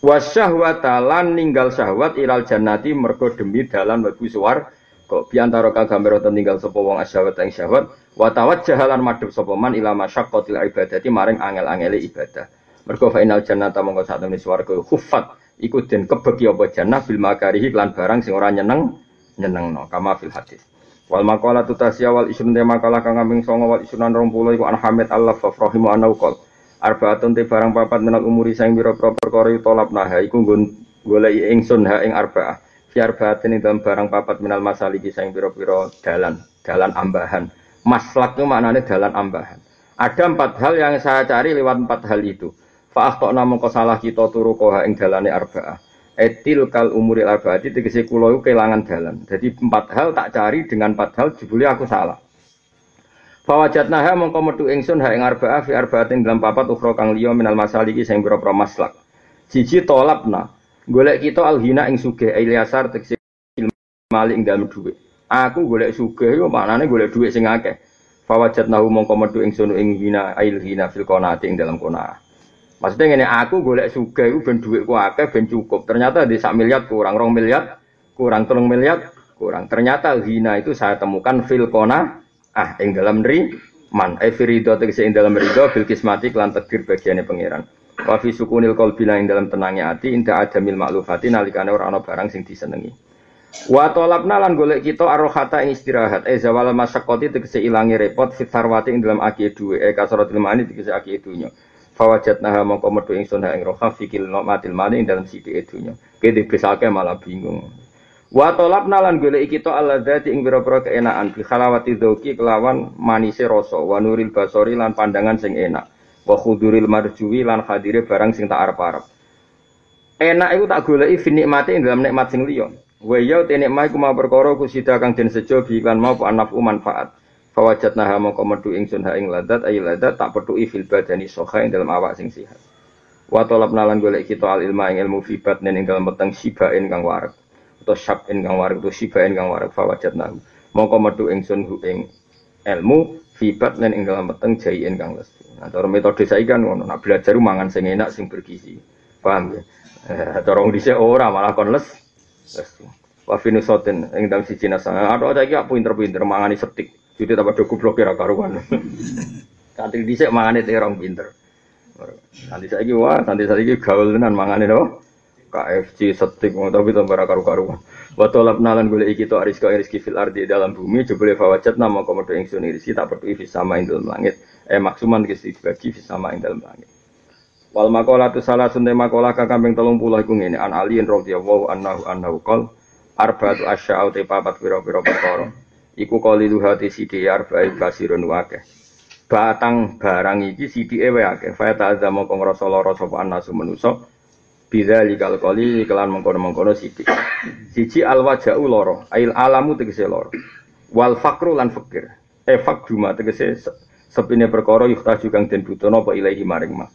Wasyahwata lan ninggal syahwat ilal jannati mergo demi dalan mlebu swarga. Bi antara kagambar wonten ninggal sapa wong asyawat ing syahwat wa tawajjahalan madhep sapa man ila masyaqqatil ibadati maring angel-angele ibadah. Mergo fa inal jannata mongko satemene swarga khuffat iku den kebeki apa jannah bil makarihi lan barang sing ora nyeneng nyenengno kama fil hadis. Wal maqala tutasya wal isrun de maqala kang kambing songo wal isrunan rong puluh iku an hamid Allah fa rahimu anau qol arbaatun te barang papat menal umuri sing pira-pira perkara tolap nah iku goleki ingsun ha ing arbaah biar batin dalam barang papat minal masaliki sing pira-pira dalan, dalan ambahan. Maslak itu maknanya dalan ambahan. Ada empat hal yang saya cari lewat empat hal itu. Fa akhtana mongko salah kita turu koha ing dalane arba'ah. Etil kal umuril arba'ati tegese kula iku kelangan dalan. Jadi empat hal tak cari dengan empat hal jebule aku salah. Fa wajadnaha mongko metu ingsun ha ing arba'ah fi arba'atin dalam papat ukhra kang liya minal masaliki sing pira-pira maslak. Siji tolapna golek kita alhina ing sugih Ilyasar tekse mali ing dalem dhuwit. Aku golek sugih yo maknane golek dhuwit sing akeh. Fawajatnahu mongko metu ing sono ing hina alhina fil qanaati ing dalem qanaah. Maksudnya ngene, aku golek sugih iku ben dhuwitku akeh ben cukup. Ternyata di sak miliar kurang rong miliar, kurang telung miliar, kurang. Ternyata alhina itu saya temukan fil qanaah ah ing dalem nri man e firidho tekse ing dalem ridho bil kismati lan takdir bagiane pangeran. Wa fi sukunil qalbi lain dalam tenangnya hati inda adamil maklufati nalikane ora ana barang sing disenengi. Wa talabna lan golek kita arrohata ing istirahat e zawal masyaqqati tegese ilangi repot fitarwati ing dalam akeh duwe e kasratil mani tegese akeh dunya. Fawajatnaha mongko metu ingsun ha ing roha fikil nomatil mani ing dalam sithik dunya. Kene besake malah bingung. Wa talabna lan golek kita alladzati ing pira-pira keenaan bi khalawati dzauqi kelawan manise rasa wa nuril basori lan pandangan sing enak. Wa khuduril marjuwi lan hadire barang sing tak arep-arep. Enak iku tak goleki finikmate ing dalam nikmat sing liya. Wa ya te nikmat iku mau perkara kusida kang den sejo bi lan mau anaf manfaat. Fawajat nahamu komedu ingsun haing ladat ayil ladat tak pedui fil badani soha yang dalam awak sing sihat. Watolap nalan golek kita al ilma ing ilmu fibat ning dalam peteng sibain kang warek atau syabin kang warek atau sibain kang warek fawajat nahu. Mongko medu ingsun hu ing ilmu fibat ning ing dalam peteng jaien kang lesti. Nah, cara metode saiki kan ngono, nak belajar mangan sing enak sing bergizi. Paham ya? Eh, cara wong dhisik ora malah kon les. Wafinu soten ing dalam siji nasana. Aduh saiki aku pinter-pinter mangani setik. Jadi tambah do goblok ora karuan. Santri dhisik mangane terong pinter. Santri saiki wah, santri saiki gaul tenan mangane lho. K F C setik tapi tambah ora karu-karuan. Wa talabnalan golek iki to ariska rezeki fil ardi dalam bumi jebule fawajat nama komedo ingsun irsi tak perlu fi sama ing dalam langit. Eh maksuman kesi dibagi fi sama ing dalam langit. Wal maqalatu salasun de maqalah ka kambing tiga puluh iku ngene an aliin radhiyallahu anhu annahu qol arba'atu asya'u te papat pira-pira perkara. Iku kali luhati sidi arba'i basirun wakeh batang barang iki sidi ewe wakeh fayata azam mongkong rasoloro sopan nasu menusok bidha likal kali kelan mengkono-mengkono sidi siji alwaja'u loro ail alamu tegese loro wal fakru lan fakir eh fakduma tegese sepine perkara yuktah jukang den butono apa ilaihi maring ma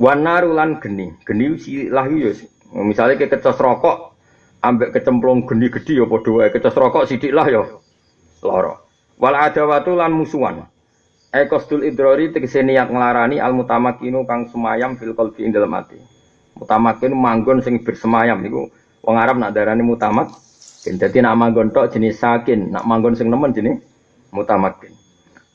wanaru lan geni geni silah yus misalnya kekecos rokok ambek kecemplung geni gede ya padha wae kecos rokok sithik lah ya lara wal adawatu lan musuhan ekostul idrari tegese niat nglarani al mutamakinu kang semayam fil qalbi ing dalem ati mutamakin manggon sing bersemayam niku wong Arab nak darani mutamak dadi nak manggon tok jenis sakin nak manggon sing nemen jenis mutamakin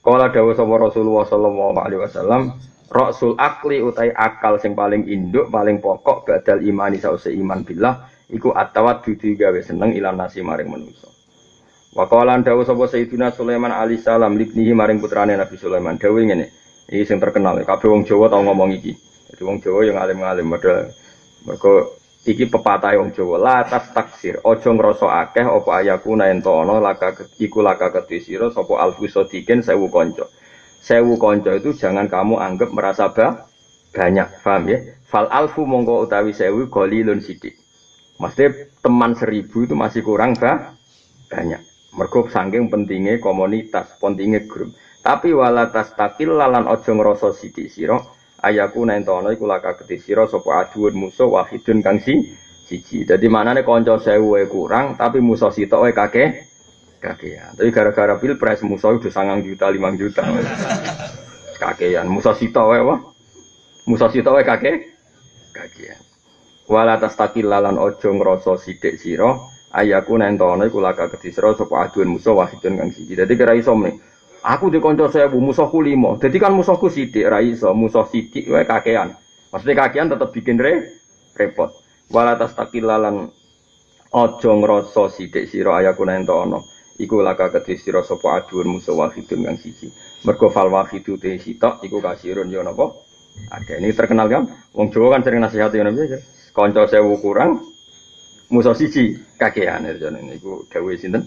kala dawuh sapa Rasulullah sallallahu alaihi wasallam rasul akli utai akal sing paling induk paling pokok badal imani sause iman billah iku atawat dudu gawe seneng ilan nasi maring manusia. Waqalan dawuh sapa Sayyidina Sulaiman alaihi salam libnihi maring putrane Nabi Sulaiman dawuh ngene. Iki sing terkenal kabeh wong Jawa tau ngomong iki. Dadi wong Jawa yang alim-alim padha mergo iki pepatah wong Jawa la tas taksir aja ngrasa akeh apa ayakuna ento ana laka iku laka ketisira sapa alfusodiken sewu kanca. Sewu kanca itu jangan kamu anggap merasa bah, banyak, paham ya? Fal alfu mongko utawi sewu golilun sithik. Maksudnya teman seribu itu masih kurang bah? Banyak. Mergo saking pentingnya komunitas, pentingnya grup. Tapi wala tastakil lalan ojo ngrasa sithik sira, ayaku nentono iku laka gede sira sapa aduun musuh wahidun kang si siji. Dadi manane kanca seribu wae kurang, tapi musuh sitok wae kakeh kakehan. Tapi gara-gara pilpres musuh udah sangang juta, limang juta. Kakehan, musuh sitok wae wah. Musuh sitok wae kakeh kakehan. Wala tastakil lalan ojo ngrasa sithik sira ayaku nentono iku laka gede sira sapa aduan musuh wahidun kang siji. Dadi kira iso meneh aku di kanca seribu musuhku lima dadi kan musuhku sithik ra iso musuh sithik wae kakean mesti kakean tetep bikin re, repot wala tastakil lalan ojo ngrasa sithik sira ayaku nentono iku laka gede sira sapa aduan musuh wahidun kang siji mergo fal wahidu te sitok iku kasirun ya napa ada ini terkenal kan wong Jawa kan sering nasihat ya napa kanca sewu kurang musuh siji kakehan niku dawuh sinten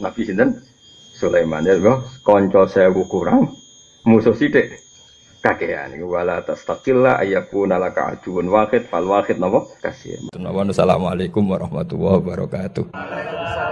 Nabi sinten Sulaiman niku kanca sewu kurang musuh sithik kakehan niku wala tastaqilla ayakuna laka aduun wahid fal wahid napa kasih. Assalamualaikum warahmatullahi wabarakatuh.